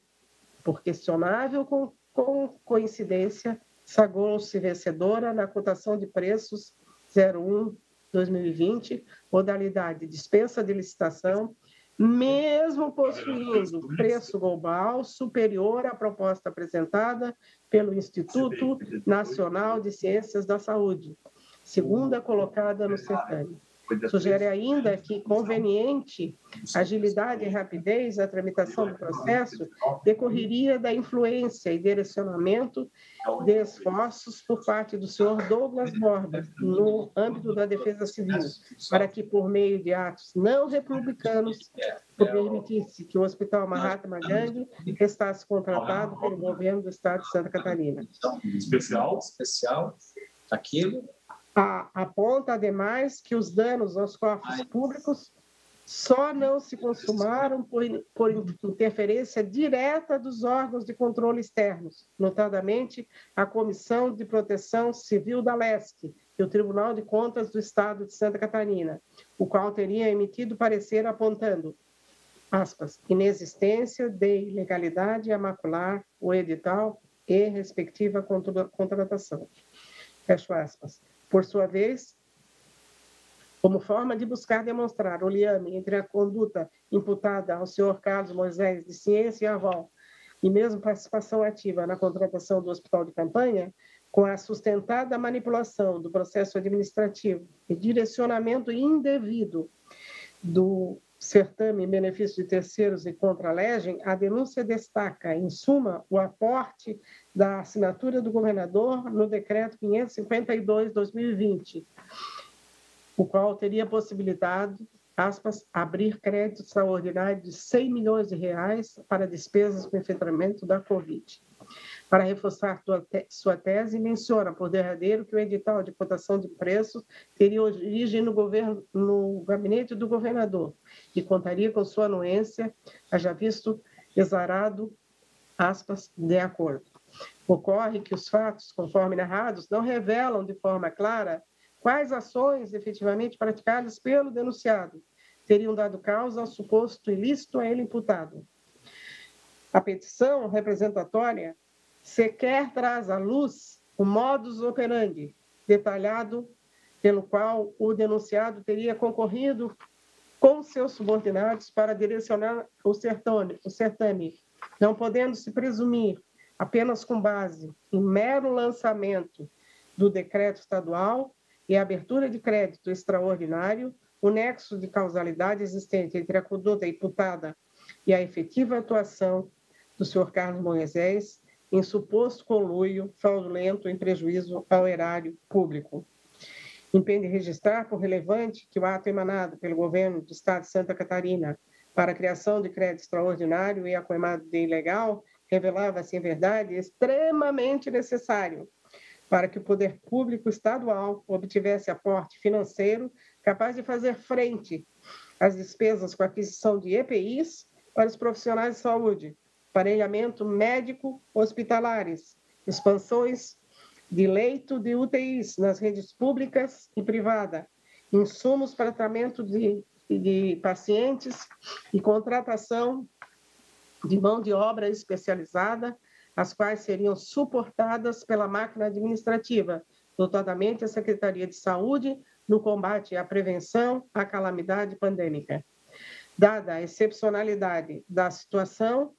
por questionável com, com coincidência, sagrou-se vencedora na cotação de preços zero um barra dois mil e vinte, modalidade dispensa de licitação, mesmo possuindo preço global superior à proposta apresentada pelo Instituto Nacional de Ciências da Saúde, segunda colocada no certame. Sugere ainda que conveniente agilidade e rapidez na tramitação do processo decorreria da influência e direcionamento de esforços por parte do senhor Douglas Borba no âmbito da defesa civil, para que, por meio de atos não republicanos, permitisse que o Hospital Mahatma Gandhi restasse contratado pelo governo do estado de Santa Catarina. Especial, especial, aquilo... Aponta, ademais, que os danos aos cofres públicos só não se consumaram por, por interferência direta dos órgãos de controle externos, notadamente a Comissão de Proteção Civil da L E S C e o Tribunal de Contas do Estado de Santa Catarina, o qual teria emitido parecer apontando, aspas, inexistência de ilegalidade a macular o edital e respectiva contratação. Fecho aspas. Por sua vez, como forma de buscar demonstrar o liame entre a conduta imputada ao senhor Carlos Moisés de Ciência e Avó e mesmo participação ativa na contratação do hospital de campanha, com a sustentada manipulação do processo administrativo e direcionamento indevido do certame em benefício de terceiros e contra-legem, a denúncia destaca, em suma, o aporte da assinatura do governador no decreto quinhentos e cinquenta e dois barra dois mil e vinte, o qual teria possibilitado, aspas, abrir crédito extraordinário de cem milhões de reais para despesas com enfrentamento da Covid. Para reforçar sua tese, menciona por derradeiro que o edital de cotação de preços teria origem no, governo, no gabinete do governador e contaria com sua anuência, haja visto exarado, aspas, de acordo. Ocorre que os fatos, conforme narrados, não revelam de forma clara quais ações efetivamente praticadas pelo denunciado teriam dado causa ao suposto ilícito a ele imputado. A petição representatória sequer traz à luz o modus operandi detalhado pelo qual o denunciado teria concorrido com seus subordinados para direcionar o certame, o certame, não podendo-se presumir apenas com base em mero lançamento do decreto estadual e abertura de crédito extraordinário, o nexo de causalidade existente entre a conduta imputada e a efetiva atuação do senhor Carlos Moisés em suposto conluio fraudulento em prejuízo ao erário público. Impende registrar por relevante que o ato emanado pelo governo do estado de Santa Catarina para a criação de crédito extraordinário e acoimado de ilegal revelava-se, em verdade, extremamente necessário para que o poder público estadual obtivesse aporte financeiro capaz de fazer frente às despesas com aquisição de E P Is para os profissionais de saúde, aparelhamento médico hospitalares, expansões de leito de U T Is nas redes públicas e privada, insumos para tratamento de, de pacientes e contratação de mão de obra especializada, as quais seriam suportadas pela máquina administrativa, notadamente a Secretaria de Saúde, no combate à prevenção à calamidade pandêmica. Dada a excepcionalidade da situação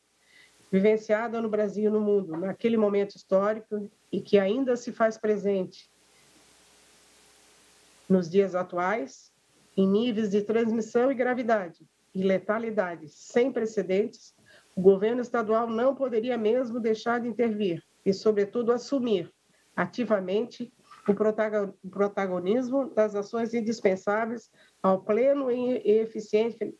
vivenciada no Brasil e no mundo, naquele momento histórico e que ainda se faz presente nos dias atuais, em níveis de transmissão e gravidade e letalidade sem precedentes, o governo estadual não poderia mesmo deixar de intervir e, sobretudo, assumir ativamente o protagonismo das ações indispensáveis ao pleno e eficiente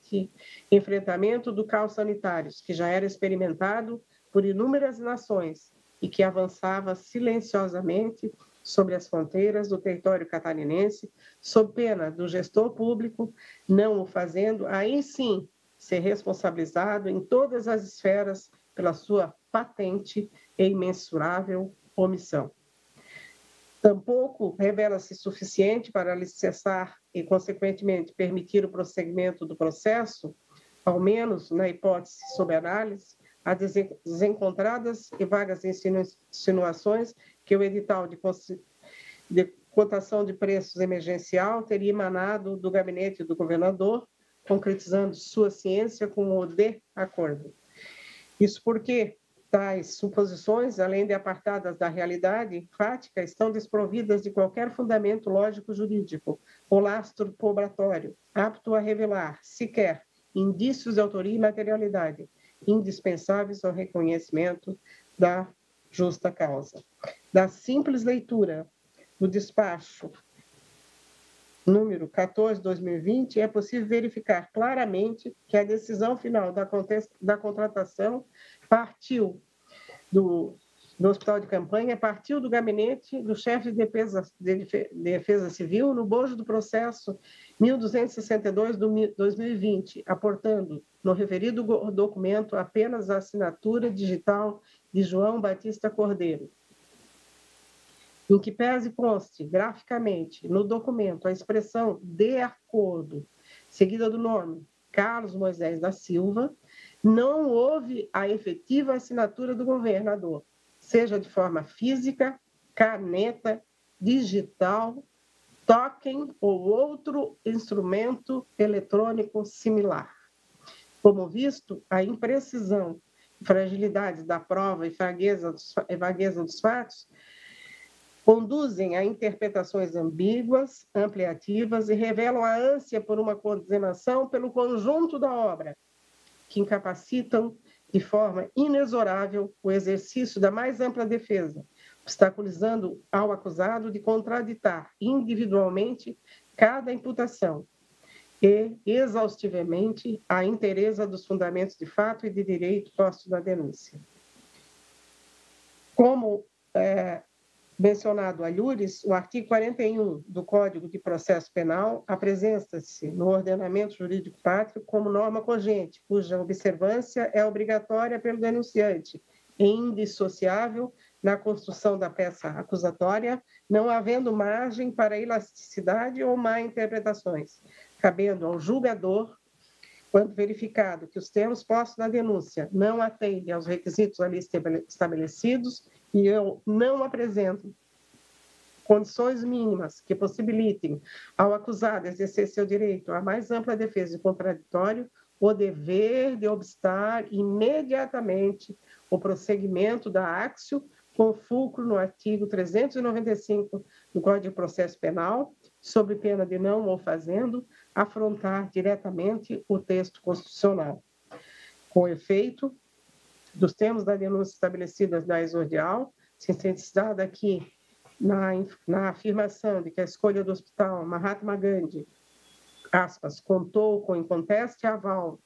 enfrentamento do caos sanitário, que já era experimentado por inúmeras nações e que avançava silenciosamente sobre as fronteiras do território catarinense, sob pena do gestor público não o fazendo, aí sim, ser responsabilizado em todas as esferas pela sua patente e imensurável omissão. Tampouco revela-se suficiente para alicerçar e, consequentemente, permitir o prosseguimento do processo, ao menos na hipótese sob análise, as desencontradas e vagas insinuações que o edital de, de cotação de preços emergencial teria emanado do gabinete do governador, concretizando sua ciência com o de acordo. Isso porque tais suposições, além de apartadas da realidade prática, estão desprovidas de qualquer fundamento lógico-jurídico ou lastro probatório, apto a revelar sequer indícios de autoria e materialidade, indispensáveis ao reconhecimento da justa causa. Da simples leitura do despacho número quatorze barra dois mil e vinte, é possível verificar claramente que a decisão final da, da contratação partiu do, do hospital de campanha, partiu do gabinete do chefe de defesa, de defesa civil no bojo do processo mil duzentos e sessenta e dois barra dois mil e vinte, aportando no referido documento apenas a assinatura digital de João Batista Cordeiro, em que pese conste graficamente no documento a expressão de acordo, seguida do nome Carlos Moisés da Silva, não houve a efetiva assinatura do governador, seja de forma física, caneta, digital, token ou outro instrumento eletrônico similar. Como visto, a imprecisão, fragilidade da prova e vagueza dos, vagueza dos fatos conduzem a interpretações ambíguas, ampliativas e revelam a ânsia por uma coordenação pelo conjunto da obra, que incapacitam de forma inexorável o exercício da mais ampla defesa, obstaculizando ao acusado de contraditar individualmente cada imputação e, exaustivamente, a inteireza dos fundamentos de fato e de direito posto na denúncia. Como é, mencionado a iúris, o artigo quarenta e um do Código de Processo Penal apresenta-se no ordenamento jurídico pátrio como norma cogente, cuja observância é obrigatória pelo denunciante e indissociável na construção da peça acusatória, não havendo margem para elasticidade ou má interpretações, cabendo ao julgador, quando verificado que os termos postos na denúncia não atendem aos requisitos ali estabelecidos e eu não apresento condições mínimas que possibilitem ao acusado exercer seu direito à mais ampla defesa de contraditório, o dever de obstar imediatamente o prosseguimento da actio com fulcro no artigo trezentos e noventa e cinco do Código de Processo Penal, sob pena de não ou fazendo, afrontar diretamente o texto constitucional. Com efeito dos termos da denúncia estabelecidas na exordial, sintetizada aqui na, na afirmação de que a escolha do hospital Mahatma Gandhi, aspas, contou com inconteste aval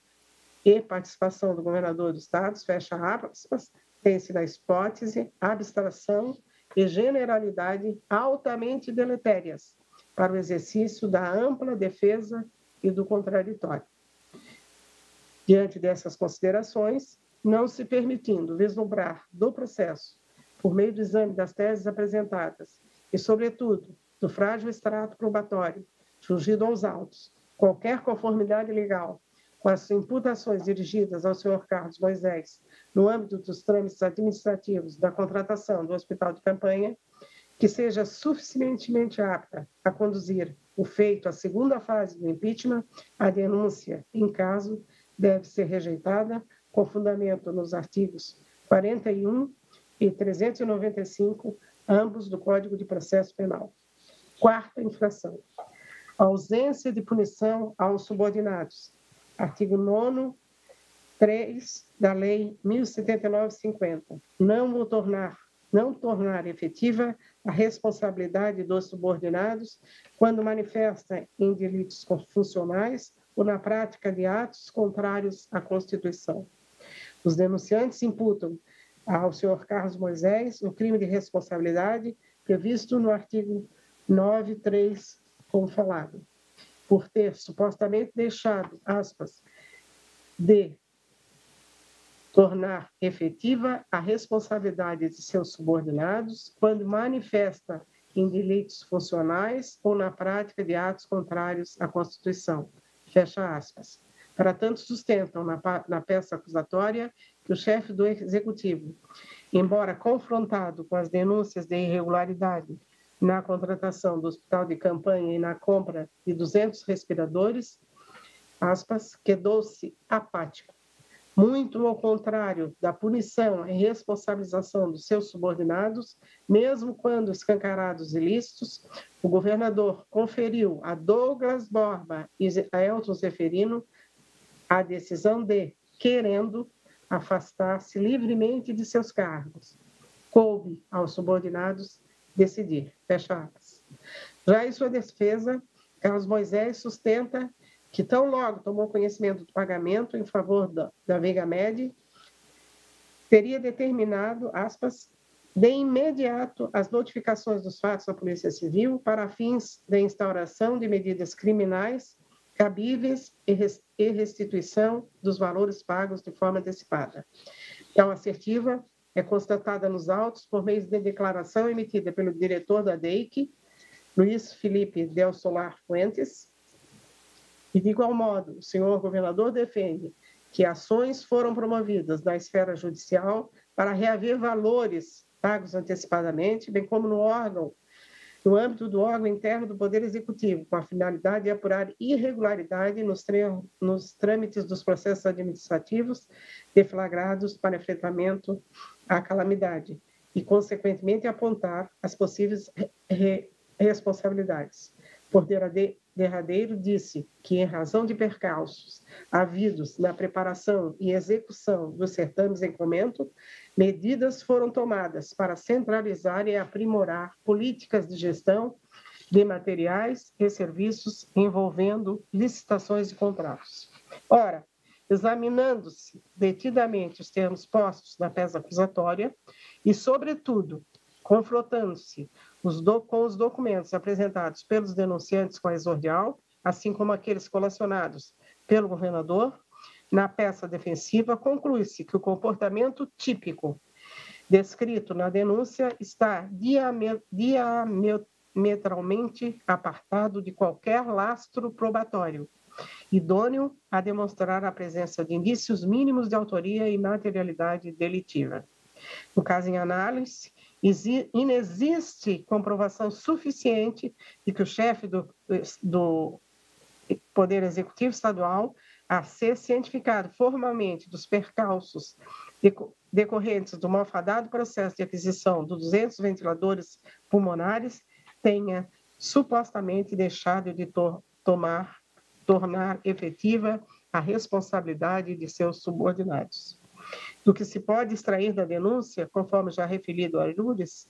e participação do governador do estado, fecha aspas, tem-se na hipótese, abstração e generalidade altamente deletérias, para o exercício da ampla defesa e do contraditório. Diante dessas considerações, não se permitindo vislumbrar do processo, por meio do exame das teses apresentadas e, sobretudo, do frágil extrato probatório surgido aos autos, qualquer conformidade legal com as imputações dirigidas ao senhor Carlos Moisés no âmbito dos trâmites administrativos da contratação do Hospital de Campanha, que seja suficientemente apta a conduzir o feito à segunda fase do impeachment, a denúncia, em caso, deve ser rejeitada com fundamento nos artigos quarenta e um e trezentos e noventa e cinco, ambos do Código de Processo Penal. Quarta infração, ausência de punição aos subordinados, artigo nono, três da Lei mil e setenta e nove barra cinquenta, não o tornar, não tornar efetiva a responsabilidade dos subordinados quando manifesta em delitos funcionais ou na prática de atos contrários à Constituição. Os denunciantes imputam ao senhor Carlos Moisés o crime de responsabilidade previsto no artigo nove, três, como falado, por ter supostamente deixado, aspas, de tornar efetiva a responsabilidade de seus subordinados quando manifesta em delitos funcionais ou na prática de atos contrários à Constituição, fecha aspas. Para tanto, sustentam na, na peça acusatória que o chefe do Executivo, embora confrontado com as denúncias de irregularidade na contratação do hospital de campanha e na compra de duzentos respiradores, aspas, quedou-se apático. Muito ao contrário da punição e responsabilização dos seus subordinados, mesmo quando escancarados ilícitos, o governador conferiu a Douglas Borba e a Elton Severino a decisão de, querendo, afastar-se livremente de seus cargos. Coube aos subordinados decidir, fecha aspas. Já em sua defesa, Carlos Moisés sustenta que tão logo tomou conhecimento do pagamento em favor da, da Veigamed, teria determinado, aspas, de imediato as notificações dos fatos à Polícia Civil para fins de instauração de medidas criminais cabíveis e restituição dos valores pagos de forma antecipada. Tal assertiva é constatada nos autos por meio de declaração emitida pelo diretor da D E I C, Luiz Felipe Del Solar Fuentes, e de igual modo, o senhor governador defende que ações foram promovidas da esfera judicial para reaver valores pagos antecipadamente, bem como no órgão, no âmbito do órgão interno do Poder Executivo, com a finalidade de apurar irregularidade nos, nos trâmites dos processos administrativos deflagrados para enfrentamento à calamidade e, consequentemente, apontar as possíveis re responsabilidades. Por derradeiro, disse que, em razão de percalços havidos na preparação e execução dos certames em comento, medidas foram tomadas para centralizar e aprimorar políticas de gestão de materiais e serviços envolvendo licitações e contratos. Ora, examinando-se detidamente os termos postos na peça acusatória e, sobretudo, confrontando-se com os documentos apresentados pelos denunciantes com a exordial, assim como aqueles colacionados pelo governador, na peça defensiva, conclui-se que o comportamento típico descrito na denúncia está diametralmente apartado de qualquer lastro probatório, idôneo a demonstrar a presença de indícios mínimos de autoria e materialidade delitiva. No caso em análise, inexiste comprovação suficiente de que o chefe do, do Poder Executivo Estadual a ser cientificado formalmente dos percalços decorrentes do malfadado processo de aquisição dos duzentos ventiladores pulmonares tenha supostamente deixado de to tomar, tornar efetiva a responsabilidade de seus subordinados. Do que se pode extrair da denúncia, conforme já referido a Lourdes,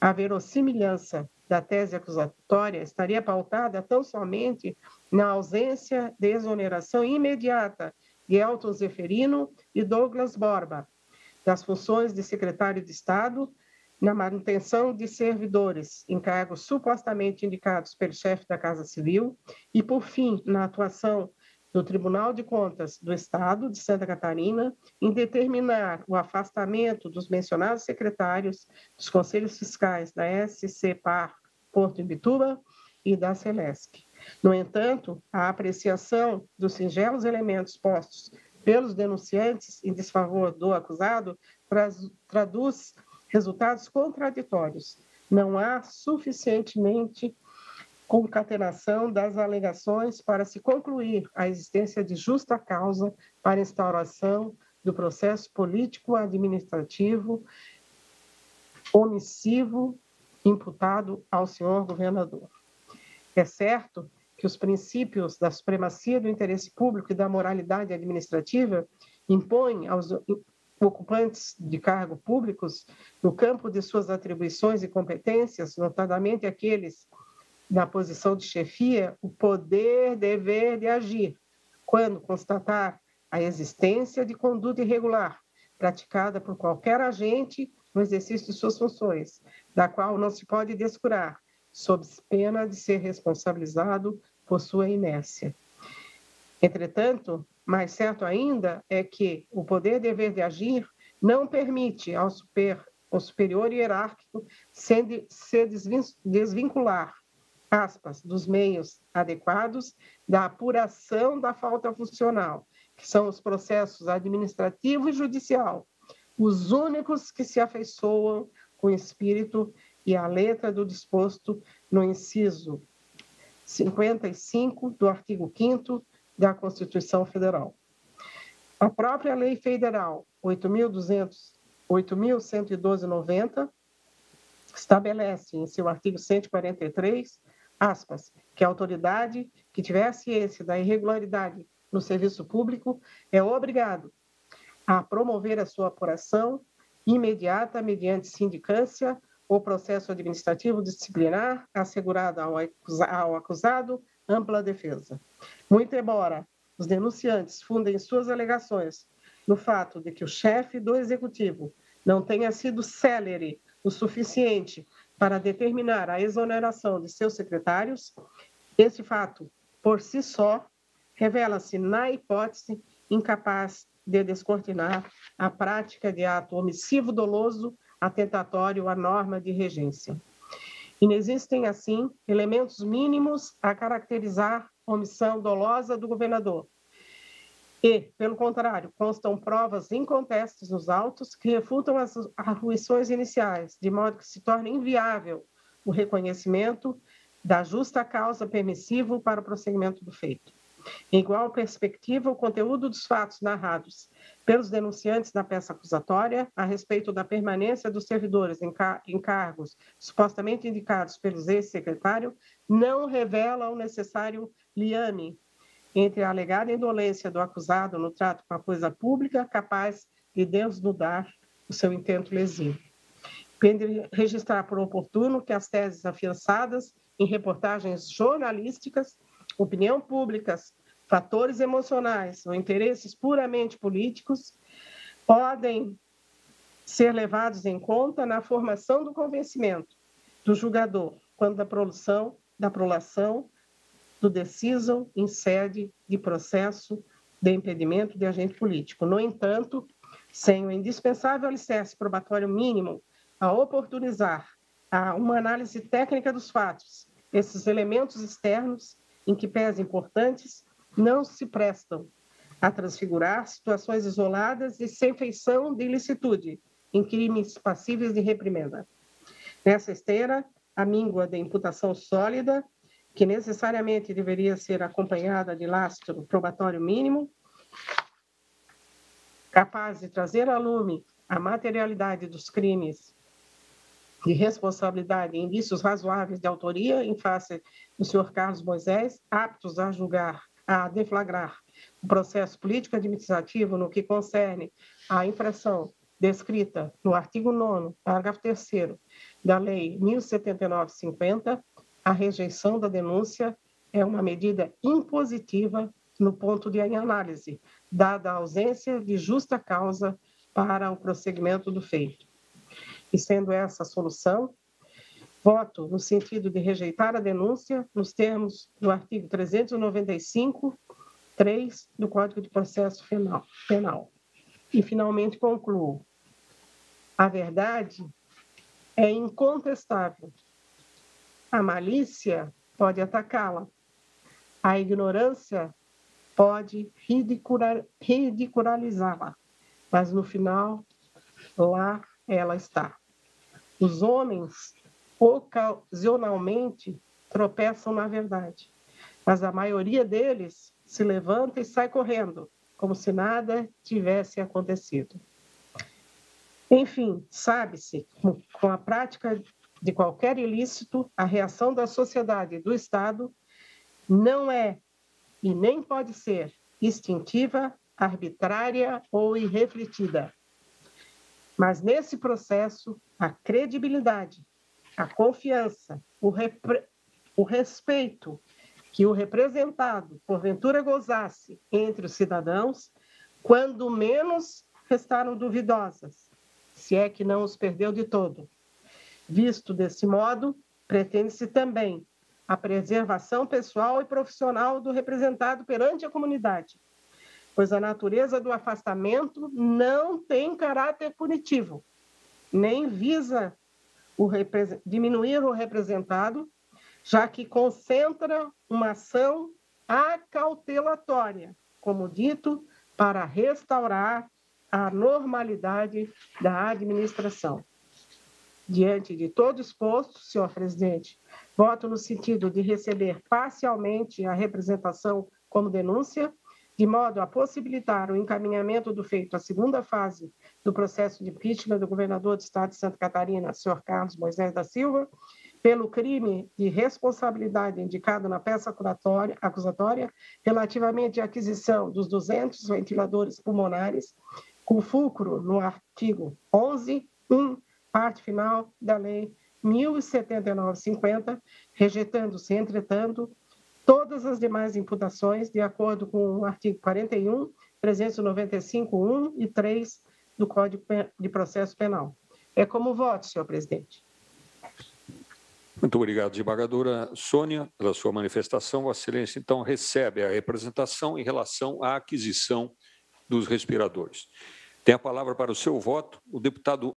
a verossimilhança da tese acusatória estaria pautada tão somente na ausência de exoneração imediata de Elton Zeferino e Douglas Borba das funções de secretário de Estado na manutenção de servidores em cargos supostamente indicados pelo chefe da Casa Civil e, por fim, na atuação do Tribunal de Contas do Estado de Santa Catarina em determinar o afastamento dos mencionados secretários dos Conselhos Fiscais da S C Par Porto Imbituba e da Celesc. No entanto, a apreciação dos singelos elementos postos pelos denunciantes em desfavor do acusado traduz resultados contraditórios. Não há suficientemente concatenação das alegações para se concluir a existência de justa causa para instauração do processo político-administrativo omissivo imputado ao senhor governador. É certo que os princípios da supremacia do interesse público e da moralidade administrativa impõem aos ocupantes de cargos públicos, no campo de suas atribuições e competências, notadamente aqueles na posição de chefia, o poder, dever de agir, quando constatar a existência de conduta irregular praticada por qualquer agente no exercício de suas funções, da qual não se pode descurar, sob pena de ser responsabilizado por sua inércia. Entretanto, mais certo ainda é que o poder, dever de agir não permite ao super, ao superior hierárquico se, se desvincular, aspas, dos meios adequados da apuração da falta funcional, que são os processos administrativo e judicial, os únicos que se afeiçoam com o espírito e a letra do disposto no inciso cinquenta e cinco do artigo quinto da Constituição Federal. A própria Lei Federal oito mil cento e doze barra noventa estabelece em seu artigo cento e quarenta e três, aspas, que a autoridade que tiver ciência da irregularidade no serviço público é obrigado a promover a sua apuração imediata mediante sindicância ou processo administrativo disciplinar assegurado ao acusado ampla defesa. Muito embora os denunciantes fundem suas alegações no fato de que o chefe do executivo não tenha sido célere o suficiente para determinar a exoneração de seus secretários, esse fato, por si só, revela-se, na hipótese, incapaz de descortinar a prática de ato omissivo doloso atentatório à norma de regência. Inexistem, assim, elementos mínimos a caracterizar omissão dolosa do governador. E, pelo contrário, constam provas incontestes nos autos que refutam as arruições iniciais, de modo que se torna inviável o reconhecimento da justa causa permissivo para o prosseguimento do feito. Em igual perspectiva, o conteúdo dos fatos narrados pelos denunciantes na peça acusatória a respeito da permanência dos servidores em, car- em cargos supostamente indicados pelos ex-secretário não revela o necessário liame entre a alegada indolência do acusado no trato com a coisa pública capaz de desnudar o seu intento lesivo. Pende registrar por oportuno que as teses afiançadas em reportagens jornalísticas, opinião pública, fatores emocionais ou interesses puramente políticos podem ser levados em conta na formação do convencimento do julgador quanto à produção da prolação do deciso em sede de processo de impedimento de agente político. No entanto, sem o indispensável alicerce probatório mínimo a oportunizar a uma análise técnica dos fatos, esses elementos externos, em que pés importantes, não se prestam a transfigurar situações isoladas e sem feição de ilicitude, em crimes passíveis de reprimenda. Nessa esteira, a míngua de imputação sólida, que necessariamente deveria ser acompanhada de lastro probatório mínimo, capaz de trazer a lume a materialidade dos crimes de responsabilidade e indícios razoáveis de autoria em face do senhor Carlos Moisés, aptos a julgar, a deflagrar o processo político-administrativo no que concerne à infração descrita no artigo nono, parágrafo terceiro da Lei mil setenta e nove barra cinquenta, a rejeição da denúncia é uma medida impositiva no ponto de análise, dada a ausência de justa causa para o prosseguimento do feito. e sendo essa a solução, voto no sentido de rejeitar a denúncia nos termos do artigo trezentos e noventa e cinco, três do Código de Processo Penal. E, finalmente, concluo. A verdade é incontestável. A malícia pode atacá-la. A ignorância pode ridicularizá-la. Mas, no final, lá ela está. Os homens, ocasionalmente, tropeçam na verdade. Mas a maioria deles se levanta e sai correndo, como se nada tivesse acontecido. Enfim, sabe-se, com a prática de qualquer ilícito, a reação da sociedade e do Estado não é e nem pode ser instintiva, arbitrária ou irrefletida. Mas nesse processo, a credibilidade, a confiança, o, repre... o respeito que o representado, porventura, gozasse entre os cidadãos, quando menos restaram duvidosas, se é que não os perdeu de todo. Visto desse modo, pretende-se também a preservação pessoal e profissional do representado perante a comunidade, pois a natureza do afastamento não tem caráter punitivo, nem visa o repre... diminuir o representado, já que concentra uma ação acautelatória, como dito, para restaurar a normalidade da administração. Diante de todo exposto, senhor presidente, voto no sentido de receber parcialmente a representação como denúncia, de modo a possibilitar o encaminhamento do feito à segunda fase do processo de impeachment do governador do estado de Santa Catarina, senhor Carlos Moisés da Silva, pelo crime de responsabilidade indicado na peça acusatória relativamente à aquisição dos duzentos ventiladores pulmonares, com fulcro no artigo onze, um, parte final da Lei mil e setenta e nove barra cinquenta, rejeitando-se, entretanto, todas as demais imputações de acordo com o artigo quarenta e um, trezentos e noventa e cinco, um e três do Código de Processo Penal. É como voto, senhor presidente. Muito obrigado, desembargadora Sônia, pela sua manifestação. Vossa Excelência, então, recebe a representação em relação à aquisição dos respiradores. Tem a palavra para o seu voto o deputado